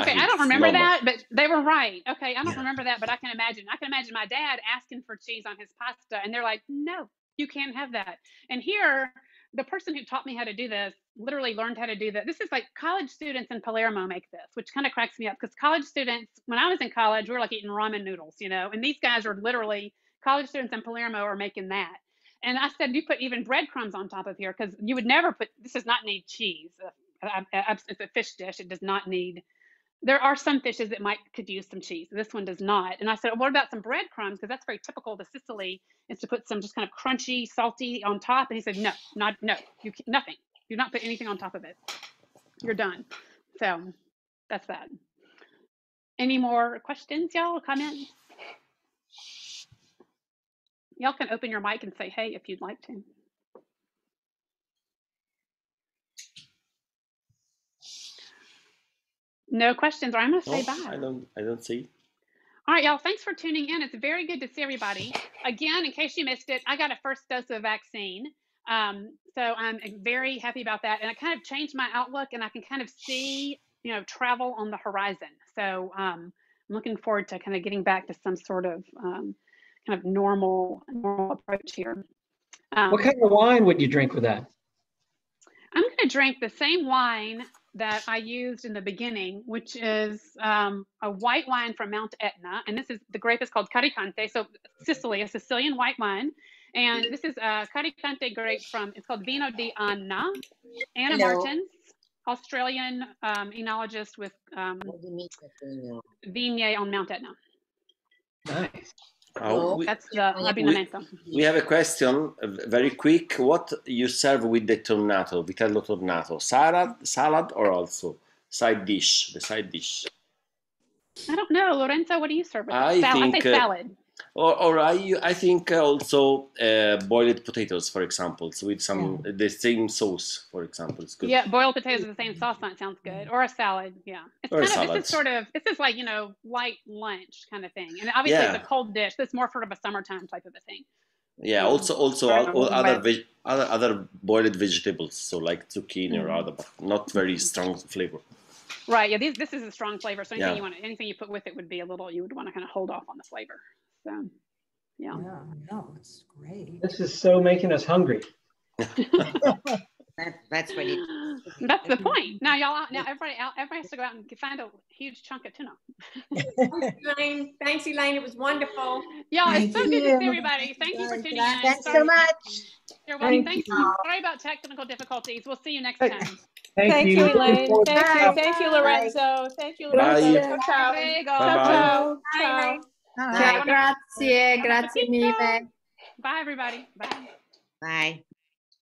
Okay, I don't remember that, but they were right. Okay, I don't yeah. remember that, but I can imagine. I can imagine my dad asking for cheese on his pasta, and they're like, no, you can't have that. And here, the person who taught me how to do this literally learned how to do that. This is like college students in Palermo make this, which kind of cracks me up because college students, when I was in college, we were like eating ramen noodles, you know, and these guys are literally, college students in Palermo are making that. And I said, you put even breadcrumbs on top of here because you would never put, this does not need cheese. It's a fish dish. It does not need There are some fishes that might could use some cheese. This one does not. And I said, well, what about some breadcrumbs? Because that's very typical to Sicily, is to put some just kind of crunchy, salty on top. And he said, no, not no, you nothing. Do not put anything on top of it. You're done. So that's that. Any more questions, y'all? Comments? Y'all can open your mic and say hey if you'd like to. No questions, or I'm gonna say no, bye. I don't I don't see. All right, y'all, thanks for tuning in. It's very good to see everybody. Again, in case you missed it, I got a first dose of the vaccine. Um, so I'm very happy about that. And I kind of changed my outlook, and I can kind of see, you know, travel on the horizon. So um, I'm looking forward to kind of getting back to some sort of um, kind of normal, normal approach here. Um, what kind of wine would you drink with that? I'm going to drink the same wine that I used in the beginning, which is um, a white wine from Mount Etna. And this is, the grape is called Caricante. So Sicily, a Sicilian white wine. And this is a Caricante grape from, it's called Vino di Anna. Anna Hello. Martens, Australian um, enologist with um, Vigne on Mount Etna. Nice. Oh, we, That's the abbinamento. We, we have a question, very quick. What you serve with the tornato, vitello tornato? Salad, salad, or also side dish? The side dish. I don't know, Lorenzo. What do you serve with? I Sal think I say salad. Uh, or, or I, I think also uh, boiled potatoes, for example, so with some mm. the same sauce, for example. It's good. Yeah, boiled potatoes with the same sauce. That sounds good. Or a salad. Yeah. It's or kind a salad. Of, this is sort of this is like you know light lunch kind of thing, and obviously yeah. it's a cold dish. It's more sort of a summertime type of a thing. Yeah. Um, also, also all, all other veg, other other boiled vegetables, so like zucchini mm. or other, but not very strong flavor. Right. Yeah. These, this is a strong flavor. So anything yeah. you want, anything you put with it would be a little. You would want to kind of hold off on the flavor. So, yeah. Yeah, no, it's great. This is so making us hungry. that, that's what it is. That's the point. Now, y'all, now everybody, everybody has to go out and find a huge chunk of tuna. Thanks, Elaine. Thanks, Elaine. It was wonderful. Yeah, it's so good to see everybody. Thank you for tuning in. Thanks so much. You're welcome. Thanks. Sorry about technical difficulties. We'll see you next time. Thank you, Elaine. Thank you. Thank you, Lorenzo. Thank you, Lorenzo. Ciao. Ciao. Ciao. Ciao, grazie, grazie mille. Bye everybody. Bye. Bye.